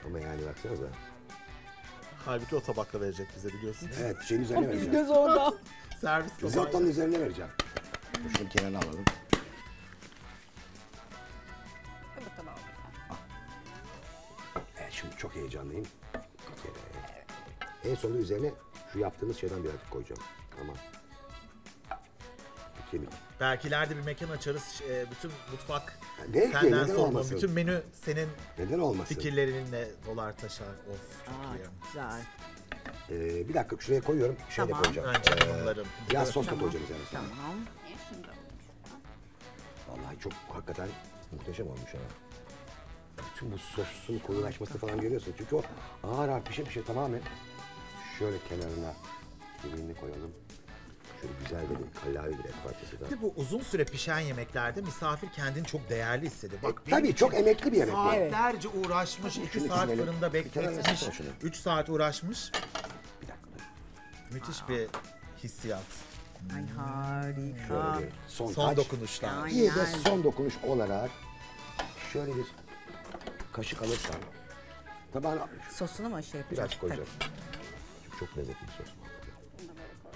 Ama yani baksanıza. Halbuki o tabakla verecek bize biliyorsun. Evet bir şeyin üzerine vereceğim. Göz orada. Servis tabağı. Risottonun üzerine vereceğim. Şunun kenarını alalım. Şimdi çok heyecanlıyım. Evet. En sonunda üzerine şu yaptığımız şeyden birazcık koyacağım. Tamam. Kemik. Belkilerde bir mekan açarız. Bütün mutfak yani senden sorma. Bütün menü senin neden olmasın? Fikirlerinle dolar taşar. Of çok Aa, iyi. Güzel. Ee, bir dakika şuraya koyuyorum. Şöyle tamam. koyacağım. Önce bunların. Ee, biraz sos da tamam. koyacağım üzerine. Tamam. Vallahi çok hakikaten muhteşem olmuş ama. Bütün bu sosun koyulaşması falan görüyorsun çünkü o ağır ağır pişe pişe tamamen şöyle kenarına birini koyalım. Şöyle güzel bir kallavi bir et parçası da. Bu uzun süre pişen yemeklerde misafir kendini çok değerli hissediyor. Bak, e, tabii çok emekli bir yemek. Saatlerce yani. uğraşmış, iki saat fırında bekletmiş, üç saat uğraşmış. Bir dakika. Müthiş Aa. bir hissiyat. Ay harika. Şöyle son, son dokunuşlar. İyi de son dokunuş olarak şöyle bir kaşık alırsan tabağına... Sosunu mu şey yapacağız? Biraz koyacağım. Çünkü çok lezzetli bir sos var.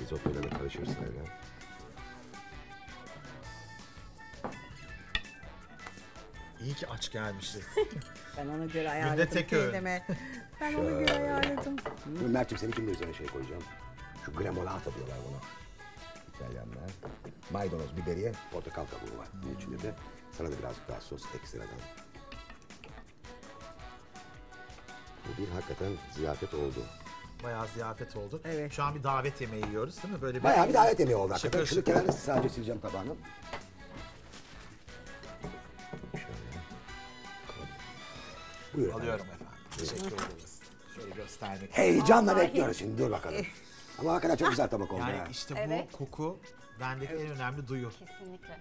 Risottoyla da karışırsa öyle. İyi ki aç gelmişiz. Ben ona göre ayarladım. Tek öğün. Ben ona göre ayarladım. Mert'cim seni kimin üzerine şey koyacağım? Şu gremolata diyorlar buna. İtalyanlar. Maydanoz, biberiye, portakal kabuğu var. Hmm. İçinde de sana da birazcık daha sos ekstradan. Bu bir hakikaten ziyafet oldu. Bayağı ziyafet oldu. Evet. Şu an bir davet yemeği yiyoruz değil mi? Böyle bir bayağı bir davet yemeği oldu hakikaten. Şıkır. Şunu kenarda sadece sileceğim tabağını. Buyur alıyorum efendim. efendim. Teşekkür ederiz. Şöyle göstermek. Heyecanla Aa, bekliyoruz şimdi. Dur bakalım. Ama hakikaten çok güzel tabak oldu. Yani ya. işte evet. bu koku bendeki evet. en önemli duyu. Kesinlikle.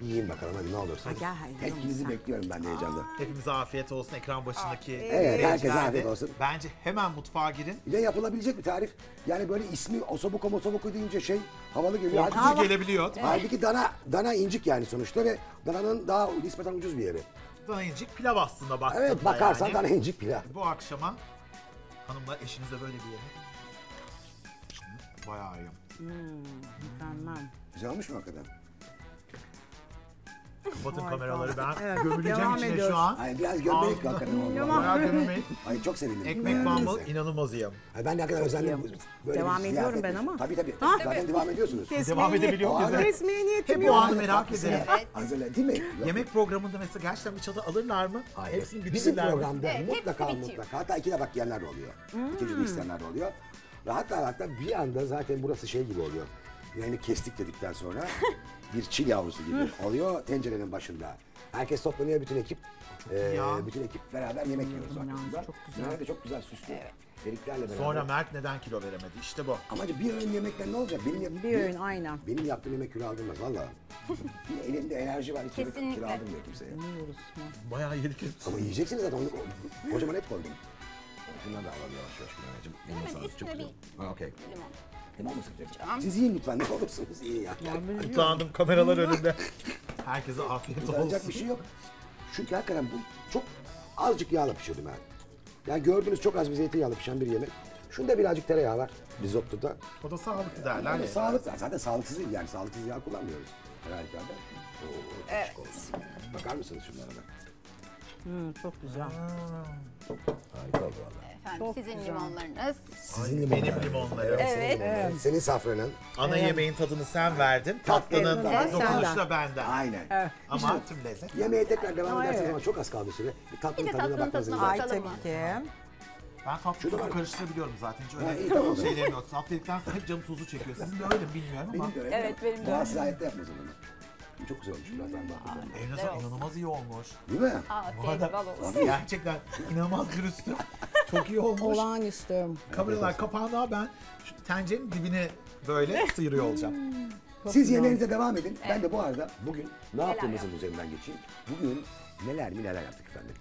Yiyin bakalım hadi ne olursunuz. Hepinizi bekliyorum ben de heyecanla. Hepimize afiyet olsun ekran başındaki. Evet herkese afiyet olsun. Bence hemen mutfağa girin. Bir de yapılabilecek bir tarif. Yani böyle ismi Ossobuco Ossobuco deyince şey havalı geliyor. Korkutucu gelebiliyor. Evet. Halbuki dana, dana incik yani sonuçta ve dananın daha nispeten ucuz bir yeri. Dana incik pilav aslında baktığında evet, bakarsan yani. Dana incik pilav. Bu akşama hanımlar eşinize böyle bir yemek. Bayağı iyi. Hmm, mükemmel. Güzel olmuş mu hakikaten? Kapatın kameraları ben evet, gömüleceğim içine ediyoruz. Şu an. Ay, biraz gömmelik hakikaten. Bayağı gömmelik. Ay çok sevindim. Ekmek bambalı inanılmaz iyi. Ay, ben de hakikaten özellikle böyle devam ediyorum ben ama. Tabii tabii. Ha, zaten devam ediyorsunuz. Kesmeye devam edebiliyoruz. Kesmeye niyetim yok. Hep o anı merak ederim. Hazırla değil mi? Yemek programında mesela gerçekten bir çatal alırlar mı? Hayır. Hepsini bitirirler. Bizim programda evet, mutlaka mutlaka. Hatta ikide bak yiyenler de oluyor. İkinci de isteyenler de oluyor. Ve hatta hatta bir anda zaten burası şey gibi oluyor. Yani kestik dedikten sonra bir çil yavrusu gibi oluyor tencerenin başında. Herkes toplanıyor bütün ekip. Ee, bütün ekip beraber yemek yiyoruz arkasında. Çok güzel. Yemek de çok güzel süslü. Evet. Eriklerle beraber. Sonra Mert neden kilo veremedi? İşte bu. Amacı bir öğün yemekten ne olacak? Benim bir öğün aynen. Benim yaptığım yemek kilo aldırmaz valla. Elimde enerji var. Kesinlikle. Kilo aldırmıyor kimseye. Yiyoruz. Bayağı yedik. Ama yiyeceksiniz zaten. Kocaman et koydum. Şundan da alalım yavaş yavaş Gülen'cim. Evet, üstüne bir ha, okay. limon. Limon mu sıkacağım? Siz yiyin lütfen, ne olursunuz yiyin ya. Utandım, kameralar önünde. Herkese afiyet olsun. Utanacak bir şey yok. Çünkü hakikaten bu çok azıcık yağla pişirdim ben. Yani gördüğünüz çok az bir zeytinyağla pişen bir yemek. Şunda birazcık tereyağı var risottoda. O da sağlıklı derler. Yani sağlıklı, zaten sağlıksız değil yani sağlıksız yağ kullanmıyoruz. Herhalde. Evet. Bakar mısınız şunlara da? Hmm, çok güzel. Harika oldu valla. Efendim çok sizin güzel. Limonlarınız. Sizin limonlarınız. Benim limonlarım. Evet. Senin, evet. Senin safranın. Ana evet. yemeğin tadını sen verdin. Tatlının dokunuşu da benden. Aynen. Evet. Ama işte, tüm lezzet. Yemeğe tekrar devam ederseniz evet. ama çok az kaldı süre. Bir tatlının bir tadına bakmanızı lazım. Ay tabii ki. Ben tatlı tuzu karıştırabiliyorum zaten. Hiç öyle tamam. şeylerim yok. Tatlı dedikten sonra hep canım tuzu çekiyor. Sizin de öyle mi bilmiyorum ama. Benim de evet benim de öyle. Doğası gayet de yapmaz o zaman. Çok güzel olmuş birazdan daha. Evladım inanılmaz iyi olmuş. Değil mi? Afiyet olsun. Gerçekten inanılmaz dürüstüm. Çok iyi olmuş. Olağanüstü. Kameralar kapağında ben şu tencerenin dibine böyle sıyırıyor olacağım. Siz yemeğinize devam edin. Evet. Ben de bu arada bugün ne yaptığımızın üzerinden geçeyim. Bugün neler mi neler yaptık efendim.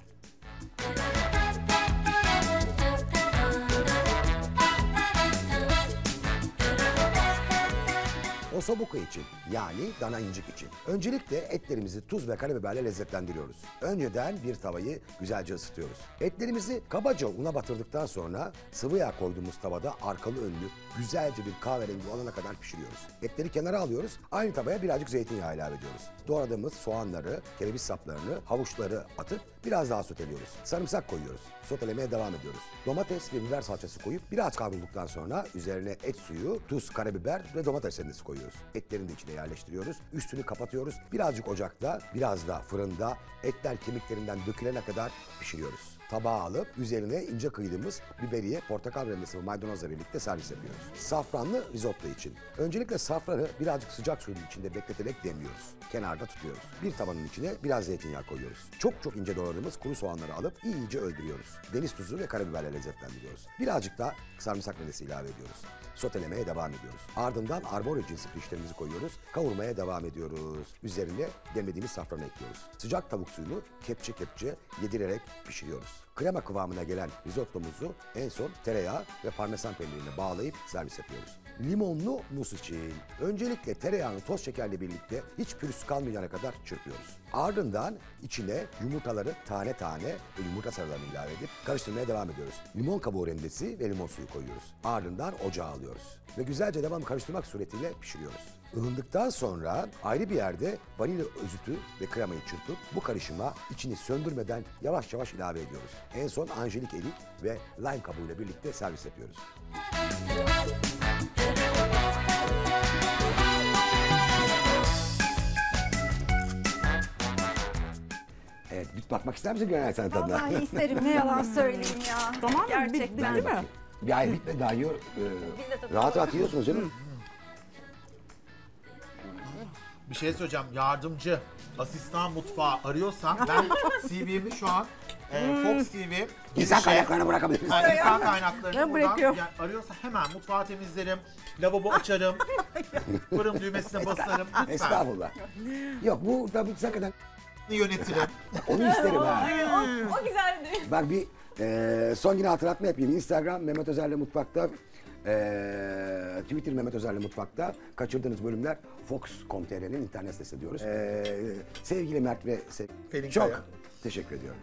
Ossobuco için yani dana incik için. Öncelikle etlerimizi tuz ve karabiberle lezzetlendiriyoruz. Önceden bir tavayı güzelce ısıtıyoruz. Etlerimizi kabaca una batırdıktan sonra sıvı yağ koyduğumuz tavada arkalı önlü güzelce bir kahverengi olana kadar pişiriyoruz. Etleri kenara alıyoruz. Aynı tavaya birazcık zeytinyağı ilave ediyoruz. Doğradığımız soğanları, kereviz saplarını, havuçları atıp biraz daha soteliyoruz. Sarımsak koyuyoruz. Sotelemeye devam ediyoruz. Domates ve biber salçası koyup biraz kavrulduktan sonra üzerine et suyu, tuz, karabiber ve domates rendesi koyuyoruz. Etlerini de içine yerleştiriyoruz. Üstünü kapatıyoruz. Birazcık ocakta, biraz da fırında etler kemiklerinden dökülene kadar pişiriyoruz. Tabağa alıp üzerine ince kıydığımız biberiye, portakal rendesi ve maydanozla birlikte servis yapıyoruz. Safranlı risotto için. Öncelikle safranı birazcık sıcak suyun içinde bekleterek demliyoruz. Kenarda tutuyoruz. Bir tavanın içine biraz zeytinyağı koyuyoruz. Çok çok ince doğradığımız kuru soğanları alıp iyice öldürüyoruz. Deniz tuzu ve karabiberle lezzetlendiriyoruz. Birazcık da sarımsak rendesi ilave ediyoruz. Sotelemeye devam ediyoruz. Ardından arborio cinsi pişlerimizi koyuyoruz. Kavurmaya devam ediyoruz. Üzerine demlediğimiz safranı ekliyoruz. Sıcak tavuk suyunu kepçe kepçe yedirerek pişiriyoruz. Krema kıvamına gelen risottomuzu en son tereyağı ve parmesan peynirini bağlayıp servis yapıyoruz. limonlu mus için öncelikle tereyağını toz şekerle birlikte hiç pürüz kalmayana kadar çırpıyoruz. Ardından içine yumurtaları tane tane yumurta sarılarını ilave edip karıştırmaya devam ediyoruz. Limon kabuğu rendesi ve limon suyu koyuyoruz. Ardından ocağa alıyoruz ve güzelce devam karıştırmak suretiyle pişiriyoruz. Ilındıktan sonra ayrı bir yerde vanilya özütü ve kremayı çırpıp bu karışıma içini söndürmeden yavaş yavaş ilave ediyoruz. En son anjelik erik ve lime kabuğuyla birlikte servis yapıyoruz. Evet, bir bakmak ister misin gönül sanat adına? Vallahi isterim, ne yalan söyleyeyim ya. Tamam mı? Gerçekten. Bitti mi? Bir ay bitmedi daha yiyor. Ee, rahat rahat yiyorsunuz canım. Bir şey söyleyeceğim, yardımcı, asistan mutfağı arıyorsan ben C V'mi şu an e, Fox T V... İnsan kaynaklarını bırakabiliriz. Yani insan kaynaklarını buradan yani arıyorsa hemen mutfağı temizlerim, lavabo açarım, fırın düğmesine basarım. Lütfen. Estağfurullah. Yok bu tabii sakın... Yönetirim. Onu isterim ha. O, o güzeldi. Bak bir e, son yine hatırlatma yapayım. Instagram Memet Özer ile Mutfakta. Ee, Twitter Memet Özer ile Mutfakta. Kaçırdığınız bölümler fox nokta com nokta t r'nin internet sitesi diyoruz. Ee, sevgili Mert ve sevgili çok Kaya. Teşekkür ediyorum.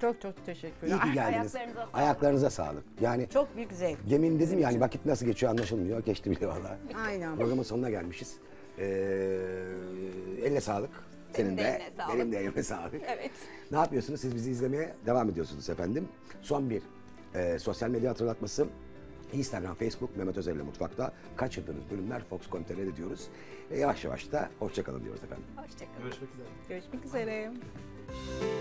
Çok çok teşekkür ederim. İyi ki geldiniz. Ayaklarınıza sağlık. Ayaklarınıza sağlık. Yani çok büyük zevk. Yemin dedim yani vakit nasıl geçiyor anlaşılmıyor. Geçti bile vallahi. Aynen. Programın sonuna gelmişiz. Ee, eline sağlık. Senin de, benim de elime sağlık. Evet. Ne yapıyorsunuz? Siz bizi izlemeye devam ediyorsunuz efendim. Son bir e, sosyal medya hatırlatması. Instagram, Facebook, Memet Özer ile Mutfakta. Kaçırdığınız bölümler fox nokta com nokta t r'de diyoruz. Ve yavaş yavaş da hoşça kalın diyoruz efendim. Hoşça kalın. Görüşmek üzere. Görüşmek üzere.